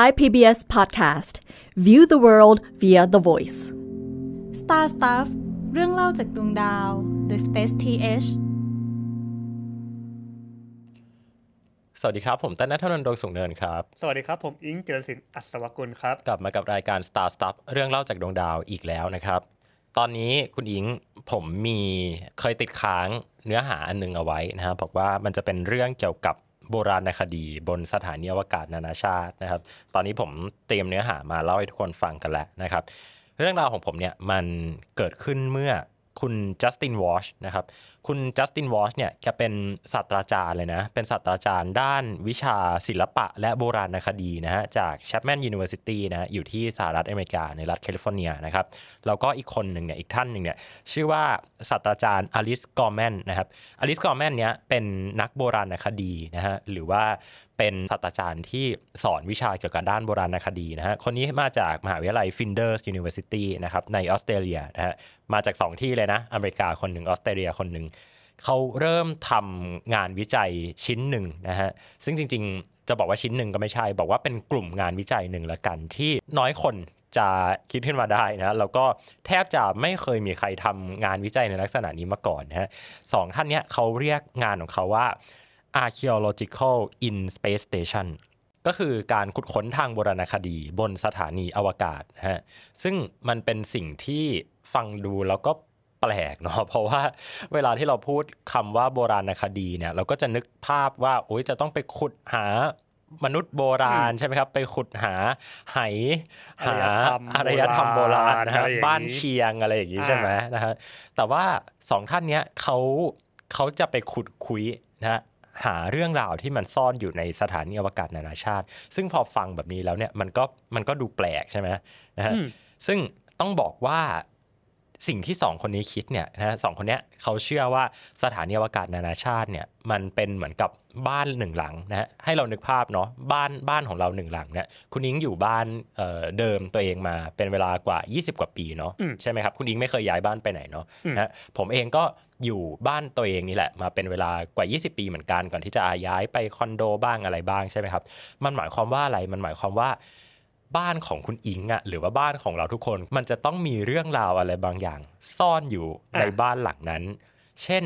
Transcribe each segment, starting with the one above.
Thai PBS Podcast View the World via The Voice Starstuff เรื่องเล่าจากดวงดาว The Space TH สวัสดีครับผมตั้นณัฐนนท์ดวงสูงเนินครับสวัสดีครับผมอิงเจริญสินอัศวกุลครับกลับมากับรายการ Starstuff เรื่องเล่าจากดวงดาวอีกแล้วนะครับตอนนี้คุณอิงผมมีเคยติดค้างเนื้อหาอันนึงเอาไว้นะครับบอกว่ามันจะเป็นเรื่องเกี่ยวกับโบราณคดีบนสถานีอวกาศนานาชาตินะครับตอนนี้ผมเตรียมเนื้อหามาเล่าให้ทุกคนฟังกันแล้วนะครับเรื่องราวของผมเนี่ยมันเกิดขึ้นเมื่อคุณจัสตินวอชนะครับคุณจัสตินวอชเนี่ยแกเป็นศาสตราจารย์เลยนะเป็นศาสตราจารย์ด้านวิชาศิลปะและโบราณคดีนะฮะจากแชปแมนยูนิเวอร์ซิตี้นะอยู่ที่สหรัฐอเมริกาในรัฐแคลิฟอร์เนียนะครับแล้วก็อีกคนหนึ่งเนี่ยอีกท่านหนึ่งเนี่ยชื่อว่าศาสตราจารย์อลิสกอร์แมนนะครับอลิสกอร์แมนเนี่ยเป็นนักโบราณคดีนะฮะหรือว่าเป็นศาสตราจารย์ที่สอนวิชาเกี่ยวกับด้านโบราณคดีนะฮะคนนี้มาจากมหาวิทยาลัยฟินเดอร์สยูนิเวอร์ซิตี้นะครับในออสเตรเลียนะฮะมาจาก2ที่เลยนะอเมริกาคนหนึ่งออสเตรเลียคนหนึ่งเขาเริ่มทำงานวิจัยชิ้นหนึ่งนะฮะซึ่งจริงๆจะบอกว่าชิ้นหนึ่งก็ไม่ใช่บอกว่าเป็นกลุ่มงานวิจัยหนึ่งละกันที่น้อยคนจะคิดขึ้นมาได้นะแล้วก็แทบจะไม่เคยมีใครทำงานวิจัยในลักษณะนี้มาก่อนนะฮะสองท่านเนี้ยเขาเรียกงานของเขาว่าArchaeological in Space Station ก็คือการขุดค้นทางโบราณคดีบนสถานีอวกาศนะฮะซึ่งมันเป็นสิ่งที่ฟังดูแล้วก็แปลกเนาะเพราะว่าเวลาที่เราพูดคำว่าโบราณคดีเนี่ยเราก็จะนึกภาพว่าโอ๊ยจะต้องไปขุดหามนุษย์โบราณใช่ไหมครับไปขุดหาไหหาอารยธรรมโบราณนะฮะบ้านเชียงอะไรอย่างงี้ใช่ไหมนะฮะแต่ว่าสองท่านเนี้ยเขาจะไปขุดคุยนะฮะหาเรื่องราวที่มันซ่อนอยู่ในสถานีอวกาศนานาชาติซึ่งพอฟังแบบนี้แล้วเนี่ยมันก็ดูแปลกใช่ไหมนะฮะซึ่งต้องบอกว่าสิ่งที่2คนนี้คิดเนี่ยนะสองคนเนี้ยเขาเชื่อว่าสถานีอวกาศนานาชาติเนี่ยมันเป็นเหมือนกับบ้านหนึ่งหลังนะฮะให้เรานึกภาพเนาะบ้านของเราหนึ่งหลังเนี่ยคุณอิงอยู่บ้านเดิมตัวเองมาเป็นเวลากว่า20กว่าปีเนาะใช่ไหมครับคุณอิงไม่เคยย้ายบ้านไปไหนเนาะนะผมเองก็อยู่บ้านตัวเองนี่แหละมาเป็นเวลากว่า20ปีเหมือนกันก่อนที่จะย้ายไปคอนโดบ้างอะไรบ้างใช่ไหมครับมันหมายความว่าอะไรมันหมายความว่าบ้านของคุณอิงอ่ะหรือว่าบ้านของเราทุกคนมันจะต้องมีเรื่องราวอะไรบางอย่างซ่อนอยู่ในบ้านหลังนั้นเช่น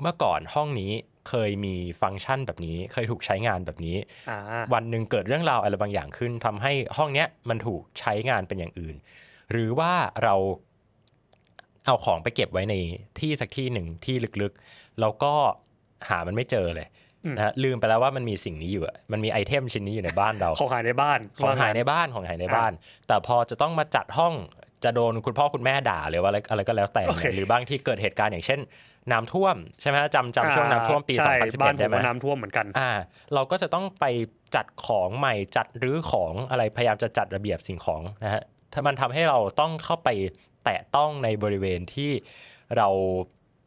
เมื่อก่อนห้องนี้เคยมีฟังก์ชันแบบนี้เคยถูกใช้งานแบบนี้วันหนึ่งเกิดเรื่องราวอะไรบางอย่างขึ้นทำให้ห้องเนี้ยมันถูกใช้งานเป็นอย่างอื่นหรือว่าเราเอาของไปเก็บไว้ในที่สักที่หนึ่งที่ลึกๆแล้วก็หามันไม่เจอเลยนะลืมไปแล้วว่ามันมีสิ่งนี้อยู่มันมีไอเทมชิ้นนี้อยู่ในบ้านเราของหายในบ้านของหายในบ้านแต่พอจะต้องมาจัดห้องจะโดนคุณพ่อคุณแม่ด่าหรือว่าอะไรก็แล้วแต่หรือบางที่เกิดเหตุการณ์อย่างเช่นน้ำท่วมใช่ไหมจำช่วงน้ำท่วมปี2011ได้ไหมน้ำท่วมเหมือนกันเราก็จะต้องไปจัดของใหม่จัดรื้อของอะไรพยายามจะจัดระเบียบสิ่งของนะฮะมันทำให้เราต้องเข้าไปแตะต้องในบริเวณที่เรา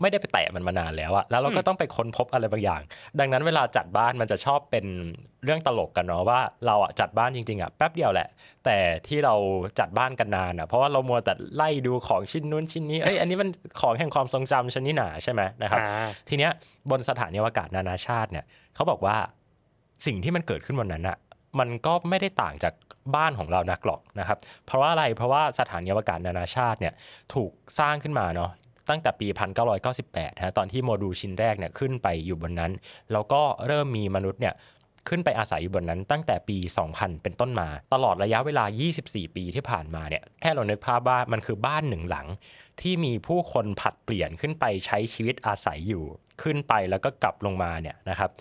ไม่ได้ไปแตะมันมานานแล้วอะแล้วเราก็ต้องไปค้นพบอะไรบางอย่างดังนั้นเวลาจัดบ้านมันจะชอบเป็นเรื่องตลกกันเนาะว่าเราอะจัดบ้านจริงๆอะแป๊บเดียวแหละแต่ที่เราจัดบ้านกันนานอะเพราะว่าเรามัวแต่ไล่ดูของชิ้นนู้นชิ้นนี้เอ้ยอันนี้มันของแห่งความทรงจำชนิดหนาใช่ไหมนะครับทีเนี้ยบนสถานีอวกาศนานาชาติเนี่ยเขาบอกว่าสิ่งที่มันเกิดขึ้นวันนั้นอะมันก็ไม่ได้ต่างจากบ้านของเรานักหรอกนะครับเพราะว่าอะไรเพราะว่าสถานีอวกาศนานาชาติเนี่ยถูกสร้างขึ้นมาเนาะตั้งแต่ปี1998นะตอนที่โมดูลชิ้นแรกเนี่ยขึ้นไปอยู่บนนั้นแล้วก็เริ่มมีมนุษย์เนี่ยขึ้นไปอาศัยอยู่บนนั้นตั้งแต่ปี2000เป็นต้นมาตลอดระยะเวลา24ปีที่ผ่านมาเนี่ยแค่เรานึกภาพว่ามันคือบ้านหนึ่งหลังที่มีผู้คนผลัดเปลี่ยนขึ้นไปใช้ชีวิตอาศัยอยู่ขึ้นไปแล้วก็กลับลงมาเนี่ยนะครับ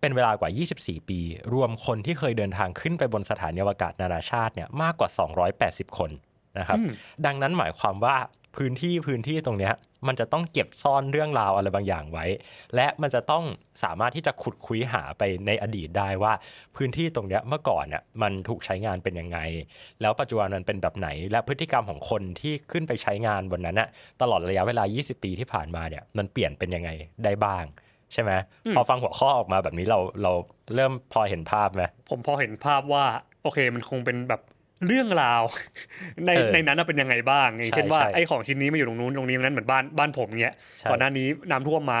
เป็นเวลากว่า24ปีรวมคนที่เคยเดินทางขึ้นไปบนสถานีอวกาศนานาชาติเนี่ยมากกว่า280คนนะครับดังนั้นหมายความว่าพื้นที่ตรงนี้มันจะต้องเก็บซ่อนเรื่องราวอะไรบางอย่างไว้และมันจะต้องสามารถที่จะขุดคุยหาไปในอดีตได้ว่าพื้นที่ตรงนี้เมื่อก่อนเนี่ยมันถูกใช้งานเป็นยังไงแล้วปัจจุบันมันเป็นแบบไหนและพฤติกรรมของคนที่ขึ้นไปใช้งานบนนั้นน่ะตลอดระยะเวลา20ปีที่ผ่านมาเนี่ยมันเปลี่ยนเป็นยังไงได้บ้างใช่ไหมพอฟังหัวข้อออกมาแบบนี้เราเริ่มพอเห็นภาพไหมผมพอเห็นภาพว่าโอเคมันคงเป็นแบบเรื่องราวในนั้นเป็นยังไงบ้างอย่างเช่นว่าไอ้ของชิ้นนี้มาอยู่ตรงนู้นตรงนี้นั้นเหมือนบ้านผมเงี้ยก่อนหน้านี้น้ำท่วมมา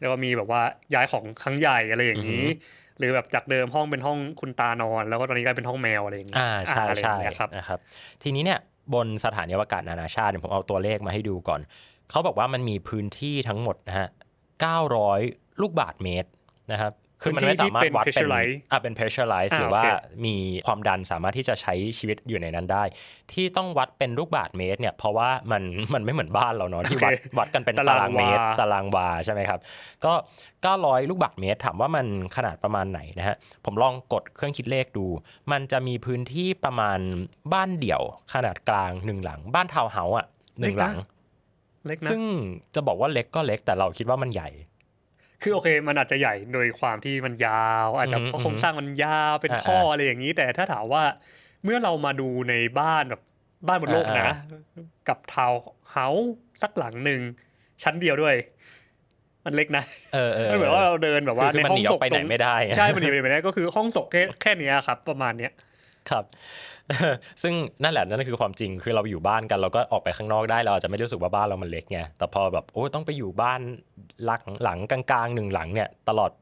แล้วก็มีแบบว่าย้ายของครั้งใหญ่อะไรอย่างนี้ หรือแบบจากเดิมห้องเป็นห้องคุณตานอนแล้วก็ตอนนี้กลายเป็นห้องแมวอะไรอย่างเงี้ยใช่ใช่นะครับทีนี้เนี่ยบนสถานีอวกาศนานาชาติผมเอาตัวเลขมาให้ดูก่อนเขาบอกว่ามันมีพื้นที่ทั้งหมดนะฮะ900ลูกบาศก์เมตรนะครับคือมันไม่สามารถวัดเป็นpressurized หรือว่ามีความดันสามารถที่จะใช้ชีวิตอยู่ในนั้นได้ที่ต้องวัดเป็นลูกบาศก์เมตรเนี่ยเพราะว่ามันไม่เหมือนบ้านเราเนาะที่วัดกันเป็นตารางเมตรตารางวาใช่ไหมครับก็900ลูกบาศก์เมตรถามว่ามันขนาดประมาณไหนนะฮะผมลองกดเครื่องคิดเลขดูมันจะมีพื้นที่ประมาณบ้านเดี่ยวขนาดกลาง1หลังบ้านทาวน์เฮาส์อ่ะ1หลังซึ่งจะบอกว่าเล็กก็เล็กแต่เราคิดว่ามันใหญ่คือโอเคมันอาจจะใหญ่โดยความที่มันยาวอาจจะเพราะโครงสร้างมันยาวเป็นท่ออะไรอย่างนี้แต่ถ้าถามว่าเมื่อเรามาดูในบ้านแบบบ้านบนโลกนะกับทาวน์เฮาส์สักหลังหนึ่งชั้นเดียวด้วยมันเล็กนะมันเหมือนว่าเราเดินแบบว่าในห้องศพไปไหนไม่ได้ใช่มันหนีไปไหนก็คือห้องศพแค่นี้ครับประมาณนี้ครับซึ่งนั่นแหละนั่นคือความจริงคือเราอยู่บ้านกันเราก็ออกไปข้างนอกได้เราอาจจะไม่รู้สึกว่าบ้านเรามันเล็กไงแต่พอแบบโอ้ต้องไปอยู่บ้านหลังกลางๆหนึ่งหลังเนี่ยตลอด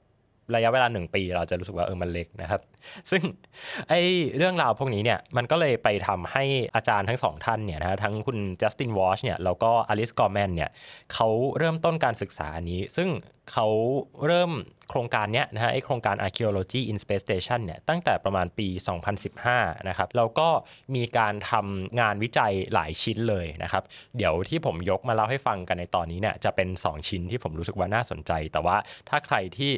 ระยะเวลา1ปีเราจะรู้สึกว่ามันเล็กนะครับซึ่งไอ้เรื่องราวพวกนี้เนี่ยมันก็เลยไปทำให้อาจารย์ทั้งสองท่านเนี่ยนะทั้งคุณจัสตินวอชเนี่ยแล้วก็อลิสกอร์แมนเนี่ยเขาเริ่มต้นการศึกษาอันนี้ซึ่งเขาเริ่มโครงการเนี้ยนะฮะไอ้โครงการ Archaeology in Space Station เนี่ยตั้งแต่ประมาณปี 2015 นะครับแล้วก็มีการทำงานวิจัยหลายชิ้นเลยนะครับเดี๋ยวที่ผมยกมาเล่าให้ฟังกันในตอนนี้เนี่ยจะเป็น2ชิ้นที่ผมรู้สึกว่าน่าสนใจแต่ว่าถ้าใครที่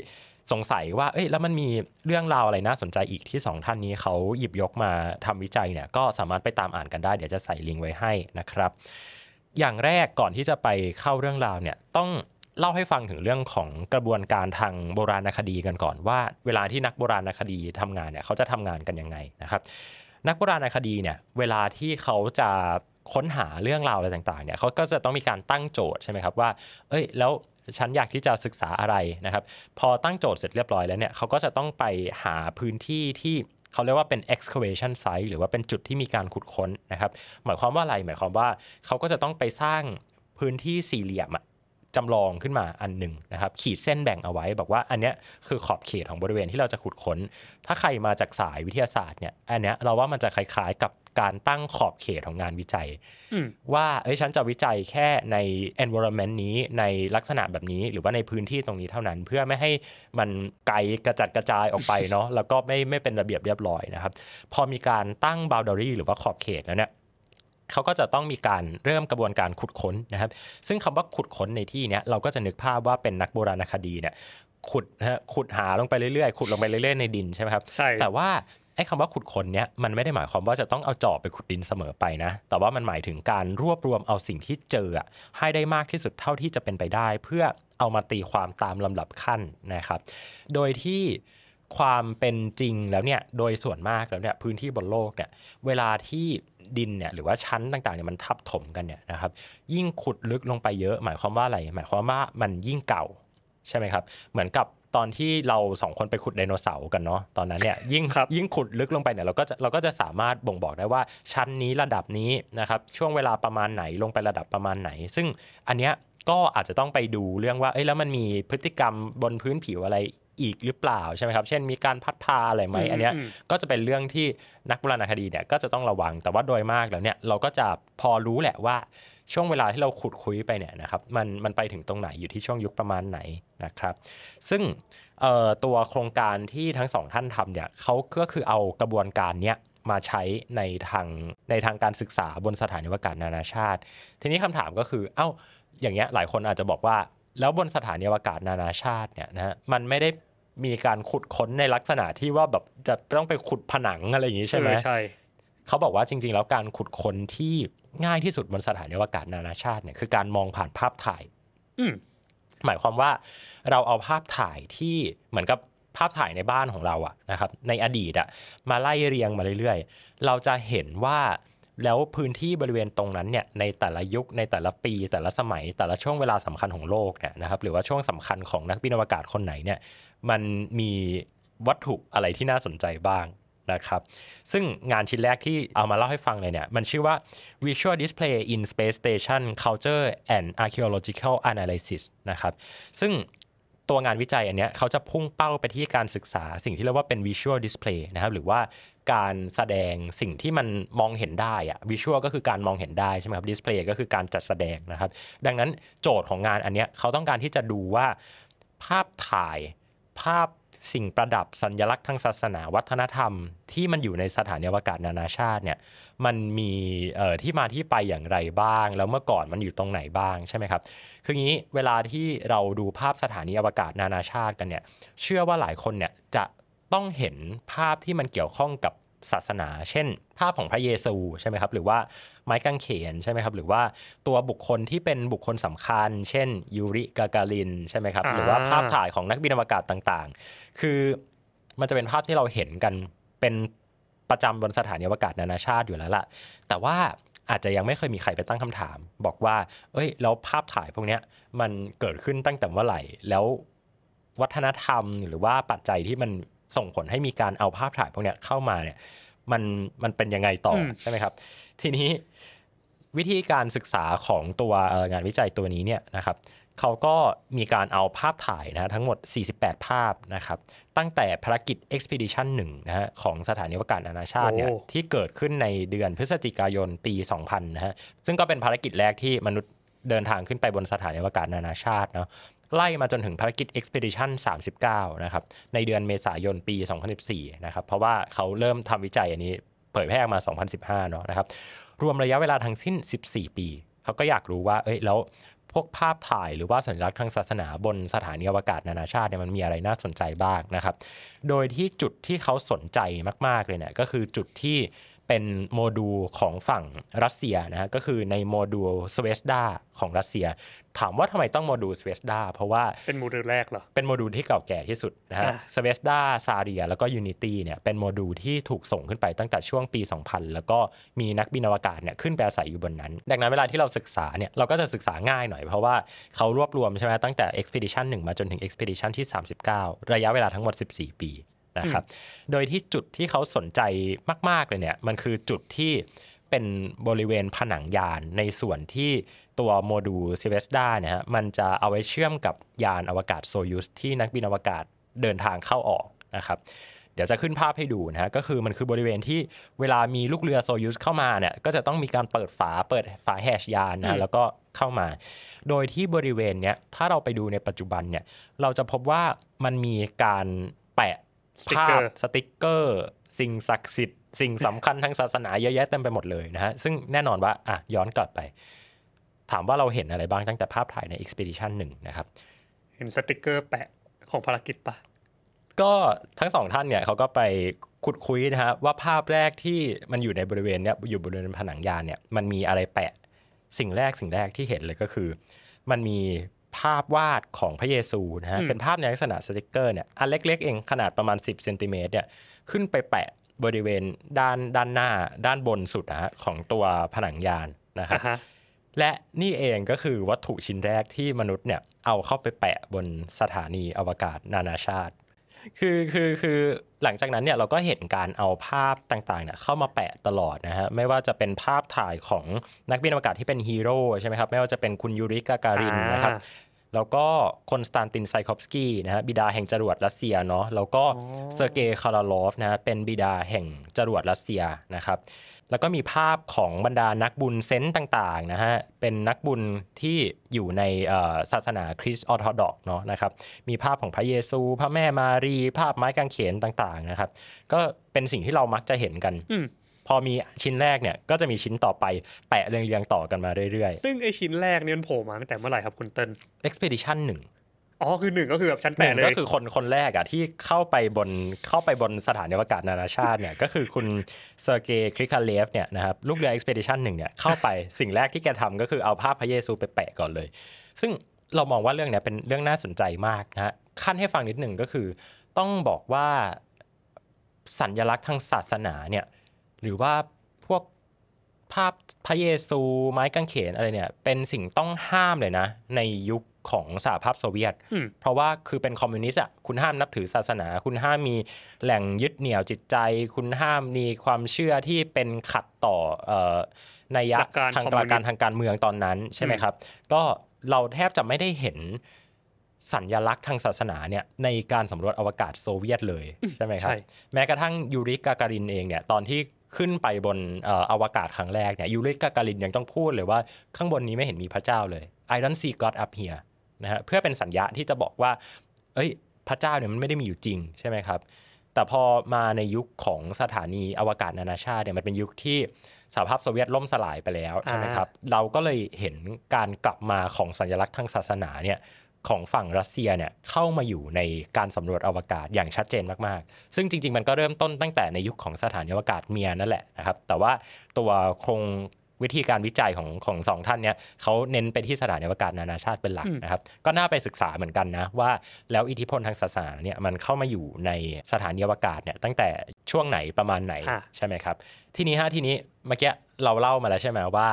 สงสัยว่าเอ้ยแล้วมันมีเรื่องราวอะไรน่าสนใจอีกที่2ท่านนี้เขาหยิบยกมาทำวิจัยเนี่ยก็สามารถไปตามอ่านกันได้เดี๋ยวจะใส่ลิงก์ไว้ให้นะครับอย่างแรกก่อนที่จะไปเข้าเรื่องราวเนี่ยต้องเล่าให้ฟังถึงเรื่องของกระบวนการทางโบราณคดีกันก่อนว่าเวลาที่นักโบราณคดีทำงานเนี่ยเขาจะทำงานกันยังไงนะครับนักโบราณคดีเนี่ยเวลาที่เขาจะค้นหาเรื่องราวอะไรต่างๆเนี่ยเขาก็จะต้องมีการตั้งโจทย์ใช่ไหมครับว่าเอ้ยแล้วฉันอยากที่จะศึกษาอะไรนะครับพอตั้งโจทย์เสร็จเรียบร้อยแล้วเนี่ยเขาก็จะต้องไปหาพื้นที่ที่เขาเรียกว่าเป็น excavation site หรือว่าเป็นจุดที่มีการขุดค้นนะครับหมายความว่าอะไรหมายความว่าเขาก็จะต้องไปสร้างพื้นที่สี่เหลี่ยมจำลองขึ้นมาอันหนึ่งนะครับขีดเส้นแบ่งเอาไว้บอกว่าอันเนี้ยคือขอบเขตของบริเวณที่เราจะขุดค้นถ้าใครมาจากสายวิทยาศาสตร์เนี่ยอันเนี้ยเราว่ามันจะคล้ายๆกับการตั้งขอบเขตของงานวิจัยว่าเอ้ยฉันจะวิจัยแค่ใน environment นี้ในลักษณะแบบนี้หรือว่าในพื้นที่ตรงนี้เท่านั้นเพื่อไม่ให้มันไกลกระจัดกระจายออกไปเนาะแล้วก็ไม่เป็นระเบียบเรียบร้อยนะครับพอมีการตั้ง boundary หรือว่าขอบเขตแล้วเนี่ยเขาก็จะต้องมีการเริ่มกระบวนการขุดค้นนะครับซึ่งคำว่าขุดค้นในที่นี้เราก็จะนึกภาพว่าเป็นนักโบราณคดีเนี่ยขุดหาลงไปเรื่อยๆขุดลงไปเรื่อยๆในดินใช่ไหมครับใช่แต่ว่าไอ้คำว่าขุดค้นเนี่ยมันไม่ได้หมายความว่าจะต้องเอาจอบไปขุดดินเสมอไปนะแต่ว่ามันหมายถึงการรวบรวมเอาสิ่งที่เจอให้ได้มากที่สุดเท่าที่จะเป็นไปได้เพื่อเอามาตีความตามลำดับขั้นนะครับโดยที่ความเป็นจริงแล้วเนี่ยโดยส่วนมากแล้วเนี่ยพื้นที่บนโลกเนี่ยเวลาที่ดินเนี่ยหรือว่าชั้นต่างๆเนี่ยมันทับถมกันเนี่ยนะครับยิ่งขุดลึกลงไปเยอะหมายความว่าอะไรหมายความว่ามันยิ่งเก่าใช่ไหมครับเหมือนกับตอนที่เรา2คนไปขุดไดโนเสาร์กันเนาะตอนนั้นเนี่ยยิ่งขุดลึกลงไปเนี่ยเราก็จะสามารถบ่งบอกได้ว่าชั้นนี้ระดับนี้นะครับช่วงเวลาประมาณไหนลงไประดับประมาณไหนซึ่งอันเนี้ยก็อาจจะต้องไปดูเรื่องว่าเอ้ยแล้วมันมีพฤติกรรมบนพื้นผิวอะไรอีกหรือเปล่าใช่ไหมครับเช่นมีการพัดพาอะไรไหมอันเนี้ยก็จะเป็นเรื่องที่นักโบราณคดีเนี่ยก็จะต้องระวังแต่ว่าโดยมากแล้วเนี่ยเราก็จะพอรู้แหละว่าช่วงเวลาที่เราขุดคุยไปเนี่ยนะครับมันไปถึงตรงไหนอยู่ที่ช่วงยุคประมาณไหนนะครับซึ่งตัวโครงการที่ทั้งสองท่านทำเนี่ยเขาก็คือเอากระบวนการเนี้ยมาใช้ในทางการศึกษาบนสถานีอวกาศนานาชาติทีนี้คำถามก็คือเอ้าอย่างเงี้ยหลายคนอาจจะบอกว่าแล้วบนสถานีอวกาศนานาชาติเนี่ยนะฮะมันไม่ได้มีการขุดค้นในลักษณะที่ว่าแบบจะต้องไปขุดผนังอะไรอย่างนี้ใช่ไหมใช่เขาบอกว่าจริงๆแล้วการขุดค้นที่ง่ายที่สุดบนสถานีอวกาศนานาชาติเนี่ยคือการมองผ่านภาพถ่ายหมายความว่าเราเอาภาพถ่ายที่เหมือนกับภาพถ่ายในบ้านของเราอะนะครับในอดีตอะมาไล่เรียงมาเรื่อยๆเราจะเห็นว่าแล้วพื้นที่บริเวณตรงนั้นเนี่ยในแต่ละยุคในแต่ละปีแต่ละสมัยแต่ละช่วงเวลาสำคัญของโลกเนี่ยนะครับหรือว่าช่วงสำคัญของนักบินอวกาศคนไหนเนี่ยมันมีวัตถุอะไรที่น่าสนใจบ้างนะครับซึ่งงานชิ้นแรกที่เอามาเล่าให้ฟังเลยเนี่ยมันชื่อว่า Visual Display in Space Station Culture and Archaeological Analysis นะครับซึ่ง ตัวงานวิจัยอันเนี้ยเขาจะพุ่งเป้าไปที่การศึกษาสิ่งที่เรียกว่าเป็น Visual Display นะครับหรือว่าการแสดงสิ่งที่มันมองเห็นได้อะ Visual ก็คือการมองเห็นได้ใช่ไหมครับ Display ก็คือการจัดแสดงนะครับดังนั้นโจทย์ของงานอันเนี้ยเขาต้องการที่จะดูว่าภาพถ่ายภาพสิ่งประดับสัญลักษณ์ทางศาสนาวัฒนธรรมที่มันอยู่ในสถานีอวกาศนานาชาติเนี่ยมันมีที่มาที่ไปอย่างไรบ้างแล้วเมื่อก่อนมันอยู่ตรงไหนบ้างใช่ไหมครับคืองี้เวลาที่เราดูภาพสถานีอวกาศนานาชาติกันเนี่ยเชื่อว่าหลายคนเนี่ยจะต้องเห็นภาพที่มันเกี่ยวข้องกับศาสนาเช่นภาพของพระเยซูใช่ไหมครับหรือว่าไม้กางเขนใช่ไหมครับหรือว่าตัวบุคคลที่เป็นบุคคลสำคัญเช่นยูริกากาลินใช่ไหมครับหรือว่าภาพถ่ายของนักบินอวกาศต่างๆคือมันจะเป็นภาพที่เราเห็นกันเป็นประจำบนสถานีอวกาศนานาชาติอยู่แล้วล่ะแต่ว่าอาจจะยังไม่เคยมีใครไปตั้งคำถามบอกว่าเอ้ยแล้วภาพถ่ายพวกนี้มันเกิดขึ้นตั้งแต่เมื่อไหร่แล้ววัฒนธรรมหรือว่าปัจจัยที่มันส่งผลให้มีการเอาภาพถ่ายพวกนี้เข้ามาเนี่ยมันเป็นยังไงต่อใช่ไหมครับทีนี้วิธีการศึกษาของตัวงานวิจัยตัวนี้เนี่ยนะครับเขาก็มีการเอาภาพถ่ายนะทั้งหมด48ภาพนะครับตั้งแต่ภารกิจ Expedition 1 นะฮะของสถานีอวกาศนานาชาติเนี่ยที่เกิดขึ้นในเดือนพฤศจิกายนปี 2000 นะฮะซึ่งก็เป็นภารกิจแรกที่มนุษย์เดินทางขึ้นไปบนสถานีอวกาศนานาชาติเนาะไล่มาจนถึงภารกิจ Expedition 39 นะครับในเดือนเมษายนปี 2014 นะครับเพราะว่าเขาเริ่มทำวิจัยอันนี้เผยแพร่มา 2015 เนาะนะครับรวมระยะเวลาทั้งสิ้น14 ปีเขาก็อยากรู้ว่าเอ้ยแล้วพวกภาพถ่ายหรือว่าสัญลักษณ์ทางศาสนาบนสถานีอวกาศนานาชาติเนี่ยมันมีอะไรน่าสนใจบ้างนะครับโดยที่จุดที่เขาสนใจมากๆเลยเนี่ยก็คือจุดที่เป็นโมดูลของฝั่งรัสเซียนะฮะก็คือในโมดูลสเวสดาของรัสเซียถามว่าทำไมต้องโมดูลสเวสดาเพราะว่าเป็นโมดูลแรกเหรอเป็นโมดูลที่เก่าแก่ที่สุดนะฮะสเวสดาซาเรียแล้วก็ยูนิตี้เนี่ยเป็นโมดูลที่ถูกส่งขึ้นไปตั้งแต่ช่วงปี 2000 แล้วก็มีนักบินอวกาศเนี่ยขึ้นไปอาศัยอยู่บนนั้นดังนั้นเวลาที่เราศึกษาเนี่ยเราก็จะศึกษาง่ายหน่อยเพราะว่าเขารวบรวมใช่ไหมตั้งแต่ Expedition 1 มาจนถึง Expedition ที่ 39 ระยะเวลาทั้งหมด 14 ปีนะครับโดยที่จุดที่เขาสนใจมากๆเลยเนี่ยมันคือจุดที่เป็นบริเวณผนังยานในส่วนที่ตัวโมดูลเซเวสดาเนี่ยฮะมันจะเอาไว้เชื่อมกับยานอวกาศ Soyuz ที่นักบินอวกาศเดินทางเข้าออกนะครับเดี๋ยวจะขึ้นภาพให้ดูนะฮะก็คือมันคือบริเวณที่เวลามีลูกเรือ Soyuz เข้ามาเนี่ยก็จะต้องมีการเปิดฝาแฮชยานนะแล้วก็เข้ามาโดยที่บริเวณเนี้ยถ้าเราไปดูในปัจจุบันเนี่ยเราจะพบว่ามันมีการแปะภาพสติกเกอร์สิ่งศักดิ์สิทธิ์สิ่งสำคัญทางศาสนาเยอะแยะเต็มไปหมดเลยนะฮะซึ่งแน่นอนว่าอ่ะย้อนกลับไปถามว่าเราเห็นอะไรบ้างตั้งแต่ภาพถ่ายใน Expedition 1 นะครับเห็นสติกเกอร์แปะของภารกิจปะก็ทั้งสองท่านเนี่ยเขาก็ไปขุดคุยนะฮะว่าภาพแรกที่มันอยู่ในบริเวณเนี้ยอยู่บริเวณผนังยานเนี่ยมันมีอะไรแปะสิ่งแรกที่เห็นเลยก็คือมันมีภาพวาดของพระเยซูนะฮะเป็นภาพในลักษณะสติกเกอร์เนี่ยอันเล็กๆเองขนาดประมาณ10เซนติเมตรเนี่ยขึ้นไปแปะบริเวณด้านหน้าด้านบนสุดนะฮะของตัวผนังยานนะครับและนี่เองก็คือวัตถุชิ้นแรกที่มนุษย์เนี่ยเอาเข้าไปแปะบนสถานีอวกาศนานาชาติคือหลังจากนั้นเนี่ยเราก็เห็นการเอาภาพต่างๆเนี่ยเข้ามาแปะตลอดนะฮะไม่ว่าจะเป็นภาพถ่ายของนักบินอวกาศที่เป็นฮีโร่ใช่ไหมครับไม่ว่าจะเป็นคุณยูริกาการินนะครับแล้วก็คอนสแตนตินไซคอฟสกี้นะฮะบิดาแห่งจรวดรัสเซียเนาะแล้วก็เซอร์เกย์คาราลอฟนะฮะเป็นบิดาแห่งจรวดรัสเซียนะครับแล้วก็มีภาพของบรรดานักบุญเซนต์ต่างๆนะฮะเป็นนักบุญที่อยู่ในศาสนาคริสต์ออร์โธดอกซ์เนาะนะครับมีภาพของพระเยซูพระแม่มารีภาพไม้กางเขนต่างๆนะครับก็เป็นสิ่งที่เรามักจะเห็นกันพอมีชิ้นแรกเนี่ยก็จะมีชิ้นต่อไปแปะเรียงๆต่อกันมาเรื่อยๆซึ่งไอชิ้นแรกเนี่ยมันโผล่มาตั้งแต่เมื่อไหร่ครับคุณเติ้ล Expedition 1 อ๋อคือ1ก็คือแบบชั้นแปะเลยก็คือคนแรกอ่ะที่เข้าไปบนสถานีอวกาศนานาชาติเนี่ยก็คือคุณเซอร์เกย์คริคาเลฟเนี่ยนะครับลูกเรือ Expedition 1 เนี่ยเข้าไปสิ่งแรกที่แกทำก็คือเอาภาพพระเยซูไปแปะก่อนเลยซึ่งเรามองว่าเรื่องเนี้ยเป็นเรื่องน่าสนใจมากนะฮะขั้นให้ฟังนิดนึงก็คือต้องบอกว่าสัญลักษณ์ทางศาสนาเนี่ยหรือว่าพวกภาพพระเยซูไม้กางเขนอะไรเนี่ยเป็นสิ่งต้องห้ามเลยนะในยุคของสหภาพโซเวียตเพราะว่าคือเป็นคอมมิวนิสต์อ่ะคุณห้ามนับถือศาสนาคุณห้ามมีแหล่งยึดเหนี่ยวจิตใจคุณห้ามมีความเชื่อที่เป็นขัดต่อนัยยะทางการเมืองตอนนั้นใช่ไหมครับก็เราแทบจะไม่ได้เห็น สัญลักษณ์ทางศาสนาเนี่ยในการสำรวจอวกาศโซเวียตเลยใช่ไหมครับแม้กระทั่งยูริกาการินเองเนี่ยตอนที่ขึ้นไปบนอวกาศครั้งแรกเนี่ยยูริกาการินยังต้องพูดเลยว่าข้างบนนี้ไม่เห็นมีพระเจ้าเลย I don't see God up here นะฮะเพื่อเป็นสัญญาที่จะบอกว่าเอ้ยพระเจ้าเนี่ยมันไม่ได้มีอยู่จริงใช่ไหมครับแต่พอมาในยุคของสถานีอวกาศนานาชาติเนี่ยมันเป็นยุคที่สหภาพโซเวียตล่มสลายไปแล้วใช่ไหมครับเราก็เลยเห็นการกลับมาของสัญลักษณ์ทางศาสนาเนี่ยของฝั่งรัสเซียเนี่ยเข้ามาอยู่ในการสำรวจอวกาศอย่างชัดเจนมากๆซึ่งจริงๆมันก็เริ่มต้นตั้งแต่ในยุคของสถานีอวกาศเมียนั่นแหละนะครับแต่ว่าตัวโครงวิธีการวิจัยของสองท่านเนี่ยเขาเน้นไปที่สถานีอวกาศนานาชาติเป็นหลักนะครับก็น่าไปศึกษาเหมือนกันนะว่าแล้วอิทธิพลทางศาสนาเนี่ยมันเข้ามาอยู่ในสถานีอวกาศเนี่ยตั้งแต่ช่วงไหนประมาณไหนใช่ไหมครับทีนี้เมื่อกี้เราเล่ามาแล้วใช่ไหมว่า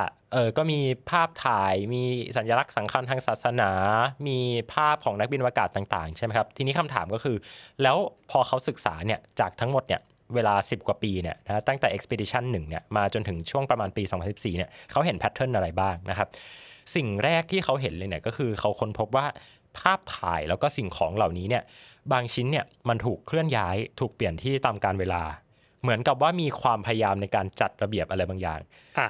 ก็มีภาพถ่ายมีสัญลักษณ์สำคัญทางศาสนามีภาพของนักบินอวกาศต่างๆใช่ไหมครับทีนี้คำถามก็คือแล้วพอเขาศึกษาเนี่ยจากทั้งหมดเนี่ยเวลา10กว่าปีเนี่ยนะตั้งแต่ Expedition 1 เนี่ยมาจนถึงช่วงประมาณปี 2014 เนี่ยเขาเห็นแพทเทิร์นอะไรบ้างนะครับสิ่งแรกที่เขาเห็นเลยเนี่ยก็คือเขาค้นพบว่าภาพถ่ายแล้วก็สิ่งของเหล่านี้เนี่ยบางชิ้นเนี่ยมันถูกเคลื่อนย้ายถูกเปลี่ยนที่ตามกาลเวลาเหมือนกับว่ามีความพยายามในการจัดระเบียบอะไรบางอย่าง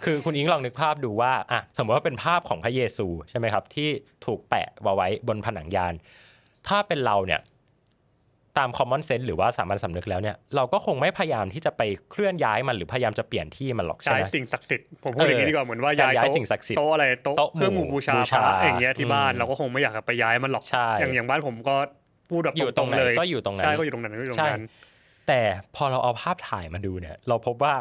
คือคุณอิงลองนึกภาพดูว่าสมมติว่าเป็นภาพของพระเยซูใช่ไหมครับที่ถูกแปะไว้บนผนังยานถ้าเป็นเราเนี่ยตาม common sense หรือว่าสามัญสำนึกแล้วเนี่ยเราก็คงไม่พยายามที่จะไปเคลื่อนย้ายมันหรือพยายามจะเปลี่ยนที่มันหรอกใช่ไหมสิ่งศักดิ์สิทธิ์ผมพูดอย่างนี้ดีกว่าเหมือนว่าย้ายสิ่งศักดิ์สิทธิ์โต๊ะอะไรโต๊ะเครื่องบูชาอย่างเงี้ยที่บ้านเราก็คงไม่อยากไปย้ายมันหรอกอย่างบ้านผมก็พูดแบบอยู่ตรงเลยก็อยู่ตรงนั้นใช่ก็อยู่ตรงนั้นก็อยู่ตรงนั้นแต่พอเราเอาภาพถ่ายมาดูเนี่ยเราพบว่า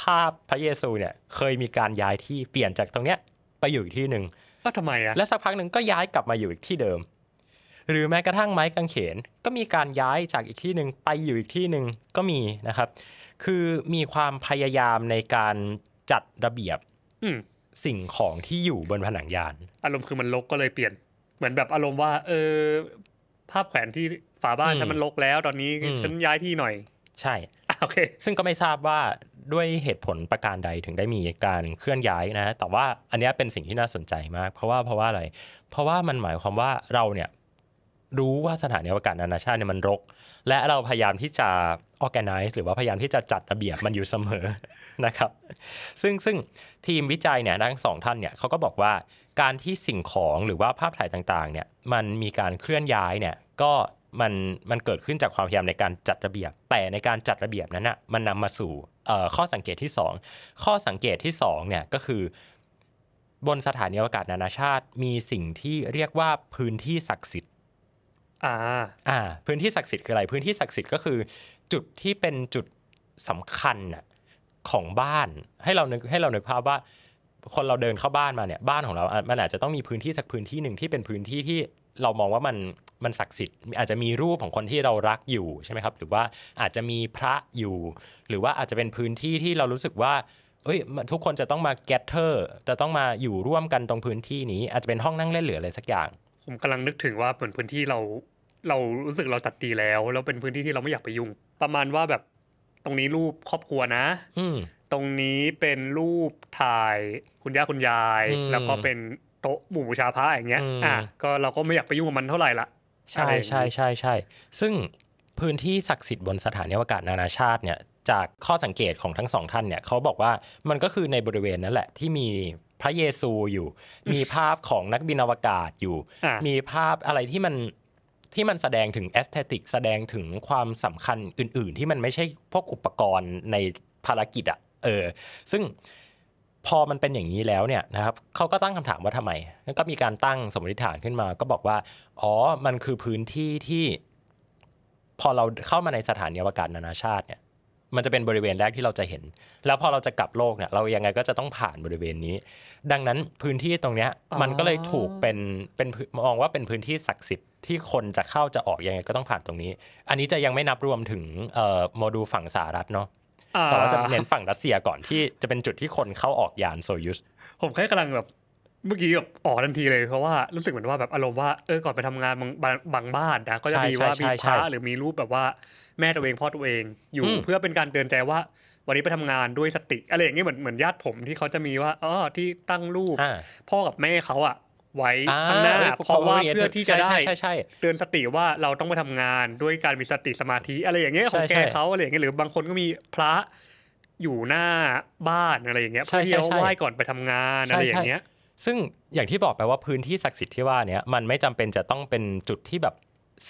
ภาพพระเยซูเนี่ยเคยมีการย้ายที่เปลี่ยนจากตรงเนี้ยไปอยู่อีกที่หนึ่งก็ทำไมอะแล้วสักพักหนึ่งก็ย้ายกลับมาอยู่อีกที่เดิมหรือแม้กระทั่งไม้กางเขนก็มีการย้ายจากอีกที่หนึ่งไปอยู่อีกที่หนึ่งก็มีนะครับคือมีความพยายามในการจัดระเบียบสิ่งของที่อยู่บนผนังยานอารมณ์คือมันรกก็เลยเปลี่ยนเหมือนแบบอารมณ์ว่าภาพแขวนที่ฝาบ้านฉันมันรกแล้วตอนนี้ฉันย้ายที่หน่อยใช่โอเคซึ่งก็ไม่ทราบว่าด้วยเหตุผลประการใดถึงได้มีการเคลื่อนย้ายนะแต่ว่าอันนี้เป็นสิ่งที่น่าสนใจมากเพราะว่าอะไรเพราะว่ามันหมายความว่าเราเนี่ยรู้ว่าสถานีอวกาศนานาชาติเนี่ยมันรกและเราพยายามที่จะ organize หรือว่าพยายามที่จะจัดระเบียบมันอยู่เสมอนะครับซึ่งทีมวิจัยเนี่ยทั้งสองท่านเนี่ยเขาก็บอกว่าการที่สิ่งของหรือว่าภาพถ่ายต่างๆเนี่ยมันมีการเคลื่อนย้ายเนี่ยก็มันเกิดขึ้นจากความพยายามในการจัดระเบียบแต่ในการจัดระเบียบนั้นน่ะมันนำมาสู่ข้อสังเกตที่2ข้อสังเกตที่2เนี่ยก็คือบนสถานีอวกาศนานาชาติมีสิ่งที่เรียกว่าพื้นที่ศักดิ์สิทธิ์พื้นที่ศักดิ์สิทธิ์คืออะไรพื้นที่ศักดิ์สิทธิ์ก็คือจุดที่เป็นจุดสำคัญน่ะของบ้านให้เรานึกภาพว่าคนเราเดินเข้าบ้านมาเนี่ยบ้านของเรามันอาจจะต้องมีพื้นที่สักพื้นที่หนึ่งที่เป็นพื้นที่ที่เรามองว่ามันศักดิ์สิทธิ์อาจจะมีรูปของคนที่เรารักอยู่ใช่ไหมครับหรือว่าอาจจะมีพระอยู่หรือว่าอาจจะเป็นพื้นที่ที่เรารู้สึกว่าเอ้ยทุกคนจะต้องมาแกทเทอร์จะต้องมาอยู่ร่วมกันตรงพื้นที่นี้อาจจะเป็นห้องนั่งเล่นหรืออะไรสักอย่างผมกำลังนึกถึงว่าเป็นพื้นที่เรารู้สึกเราจัดดีแล้วแล้วเป็นพื้นที่ที่เราไม่อยากไปยุ่งประมาณว่าแบบตรงนี้รูปครอบครัวนะตรงนี้เป็นรูปถ่ายคุณย่าคุณยายแล้วก็เป็นโต๊ะบูชาพระอย่างเงี้ยก็เราก็ไม่อยากไปยุ่งกับมันเท่าไหร่ละใช่ซึ่งพื้นที่ศักดิ์สิทธิ์บนสถานีอวกาศนานาชาติเนี่ยจากข้อสังเกตของทั้งสองท่านเนี่ยเขาบอกว่ามันก็คือในบริเวณนั่นแหละที่มีพระเยซูอยู่มีภาพของนักบินอวกาศอยู่มีภาพอะไรที่มันแสดงถึงแอสเธติกแสดงถึงความสำคัญอื่นๆที่มันไม่ใช่พวกอุปกรณ์ในภารกิจซึ่งพอมันเป็นอย่างนี้แล้วเนี่ยนะครับเขาก็ตั้งคำถามว่าทำไมแล้วก็มีการตั้งสมมติฐานขึ้นมาก็บอกว่ามันคือพื้นที่ที่พอเราเข้ามาในสถานีอวกาศนานาชาติเนี่ยมันจะเป็นบริเวณแรกที่เราจะเห็นแล้วพอเราจะกลับโลกเนี่ยเรายังไงก็จะต้องผ่านบริเวณนี้ดังนั้นพื้นที่ตรงเนี้ยมันก็เลยถูกเป็นมองว่าเป็นพื้นที่ศักดิ์สิทธิ์ที่คนจะเข้าจะออกยังไงก็ต้องผ่านตรงนี้อันนี้จะยังไม่นับรวมถึงโมดูลฝั่งสหรัฐเนาะแต่ว่าจะเน้นฝั่งรัสเซียก่อนที่จะเป็นจุดที่คนเข้าออกยาน Soyuz ผมแค่กำลังแบบเมื่อกี้แบบออกทันทีเลยเพราะว่ารู้สึกเหมือนว่าแบบอารมณ์ว่าก่อนไปทำงานบางบ้านนะก็จะมีว่ามีพระหรือมีรูปแบบว่าแม่ตัวเองพ่อตัวเองอยู่เพื่อเป็นการเตือนใจว่าวันนี้ไปทำงานด้วยสติอะไรอย่างเงี้ยเหมือนญาติผมที่เขาจะมีว่าที่ตั้งรูปพ่อกับแม่เขาอ่ะ ไว้ข้างหน้าเพราะว่าเพื่อที่จะได้เตือนสติว่าเราต้องไปทำงานด้วยการมีสติสมาธิอะไรอย่างเงี้ยของแกเขาอะไรอย่างเงี้ยหรือบางคนก็มีพระอยู่หน้าบ้านอะไรอย่างเงี้ยเพื่อที่จะไหว้ก่อนไปทำงานอะไรอย่างเงี้ยซึ่งอย่างที่บอกไปว่าพื้นที่ศักดิ์สิทธิ์ที่ว่าเนี้ยมันไม่จำเป็นจะต้องเป็นจุดที่แบบ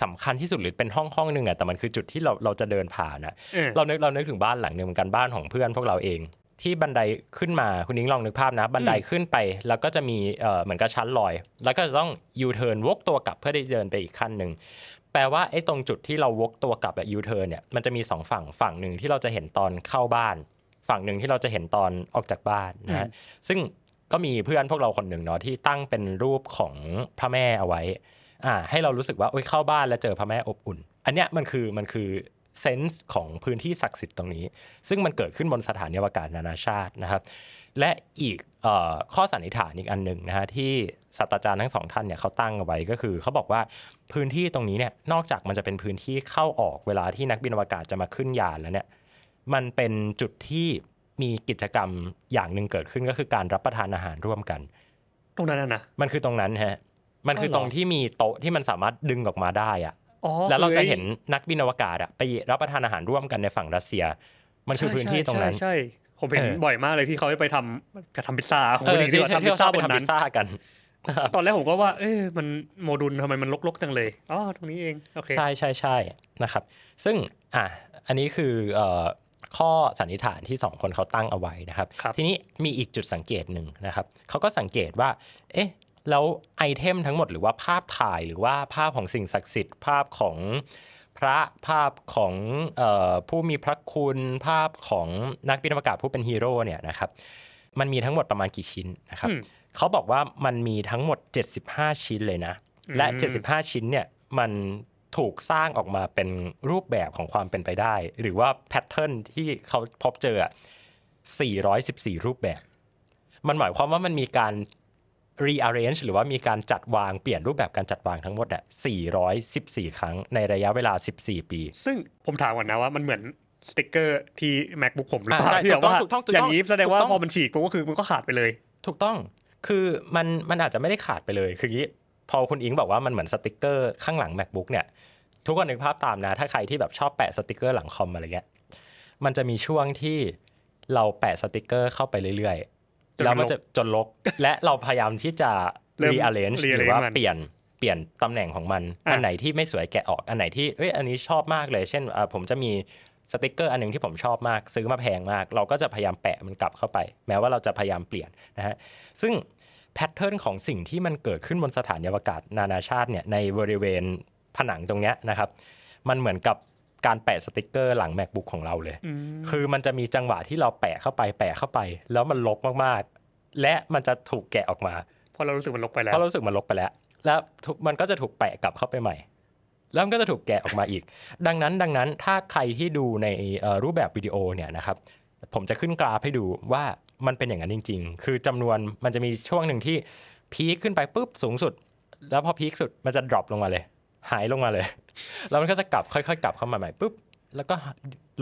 สำคัญที่สุดหรือเป็นห้องนึงอ่ะแต่มันคือจุดที่เราจะเดินผ่านนะเรานึกถึงบ้านหลังนึงเหมือนกันบ้านของเพื่อนพวกเราเองที่บันไดขึ้นมาคุณนิ้งลองนึกภาพนะบันไดขึ้นไปแล้วก็จะมีเหมือนกับชั้นลอยแล้วก็จะต้องยูเทิร์นวกตัวกลับเพื่อได้เดินไปอีกขั้นนึงแปลว่าไอ้ตรงจุดที่เราวกตัวกลับแบบยูเทิร์นเนี่ยมันจะมี2ฝั่งนึงที่เราจะเห็นตอนเข้าบ้านฝั่งนึงที่เราจะเห็นตอนออกจากบ้านนะซึ่งก็มีเพื่อนพวกเราคนนึงเนาะที่ตั้งเป็นรูปของพระแม่เอาไว้ให้เรารู้สึกว่าโอ๊ยเข้าบ้านแล้วเจอพระแม่อบอุ่นอันเนี้ยมันคือเซนส์ของพื้นที่ศักดิ์สิทธิ์ตรงนี้ซึ่งมันเกิดขึ้นบนสถานีอวกาศนานาชาตินะครับและอีกข้อสันนิษฐานอีกอันหนึ่งนะฮะที่ศาสตราจารย์ทั้งสองท่านเนี่ยเขาตั้งเอาไว้ก็คือเขาบอกว่าพื้นที่ตรงนี้เนี่ยนอกจากมันจะเป็นพื้นที่เข้าออกเวลาที่นักบินอวกาศจะมาขึ้นยานแล้วเนี่ยมันเป็นจุดที่มีกิจกรรมอย่างหนึ่งเกิดขึ้นก็คือการรับประทานอาหารร่วมกันตรงนั้นนะมันคือตรงนั้นฮะมันคือตรงที่มีโต๊ะที่มันสามารถดึงออกมาได้อะแล้วเราจะเห็นนักบินอวกาศอะไปรับประทานอาหารร่วมกันในฝั่งรัสเซียมันคือพื้นที่ตรงนั้นใช่ผมเห็นบ่อยมากเลยที่เขาไปทำพิซซ่าของคนที่ทำพิซซ่าบนนั้นกันตอนแรกผมก็ว่าเอ๊ะมันโมดูลทำไมมันรกๆจังเลยอ๋อตรงนี้เองโอเคใช่ๆนะครับซึ่งอันนี้คือข้อสันนิษฐานที่2คนเขาตั้งเอาไว้นะครับทีนี้มีอีกจุดสังเกตนึงนะครับเขาก็สังเกตว่าเอ๊ะแล้วไอเทมทั้งหมดหรือว่าภาพถ่ายหรือว่าภาพของสิ่งศักดิ์สิทธิ์ภาพของพระภาพของผู้มีพระคุณภาพของนักบินอวกาศผู้เป็นฮีโร่เนี่ยนะครับมันมีทั้งหมดประมาณกี่ชิ้นนะครับเขาบอกว่ามันมีทั้งหมด75ชิ้นเลยนะและ75ชิ้นเนี่ยมันถูกสร้างออกมาเป็นรูปแบบของความเป็นไปได้หรือว่าแพทเทิร์นที่เขาพบเจอ414รูปแบบมันหมายความว่ามันมีการrearrange หรือว่ามีการจัดวางเปลี่ยนรูปแบบการจัดวางทั้งหมดเนี่ย414ครั้งในระยะเวลา14ปีซึ่งผมถามก่อนนะว่ามันเหมือนสติ๊กเกอร์ที่ MacBook ผมหรือเปล่าที่ว่าอย่างนี้แสดงว่าพอมันฉีกก็คือมันก็ขาดไปเลยถูกต้องคือมันอาจจะไม่ได้ขาดไปเลยคืองี้พอคุณอิงบอกว่ามันเหมือนสติ๊กเกอร์ข้างหลัง MacBook เนี่ยทุกคนนึกภาพตามนะถ้าใครที่แบบชอบแปะสติ๊กเกอร์หลังคอมอะไรเงี้ยมันจะมีช่วงที่เราแปะสติ๊กเกอร์เข้าไปเรื่อยแล้วมันจะจนลบและเราพยายามที่จะ rearrange หรือว่าเปลี่ยนตำแหน่งของมันอันไหนที่ไม่สวยแกะออกอันไหนที่เอ้ยอันนี้ชอบมากเลยเช่นผมจะมีสติ๊กเกอร์อันนึงที่ผมชอบมากซื้อมาแพงมากเราก็จะพยายามแปะมันกลับเข้าไปแม้ว่าเราจะพยายามเปลี่ยนนะฮะซึ่งแพทเทิร์นของสิ่งที่มันเกิดขึ้นบนสถานีอวกาศนานาชาติเนี่ยในบริเวณผนังตรงเนี้ยนะครับมันเหมือนกับการแปะสติ๊กเกอร์หลัง MacBook ของเราเลยคือมันจะมีจังหวะที่เราแปะเข้าไปแล้วมันลกมากๆและมันจะถูกแกะออกมาพอเรารู้สึกมันลกไปแล้วแล้วมันก็จะถูกแปะกลับเข้าไปใหม่แล้วมันก็จะถูกแกะออกมาอีกดังนั้นถ้าใครที่ดูในรูปแบบวิดีโอเนี่ยนะครับผมจะขึ้นกราฟให้ดูว่ามันเป็นอย่างนั้นจริงๆคือจำนวนมันจะมีช่วงหนึ่งที่พีคขึ้นไปปุ๊บสูงสุดแล้วพอพีคสุดมันจะดรอปลงมาเลยหายลงมาเลยแล้วมันก็จะกลับค่อยๆกลับเข้ามาใหม่ปุ๊บแล้วก็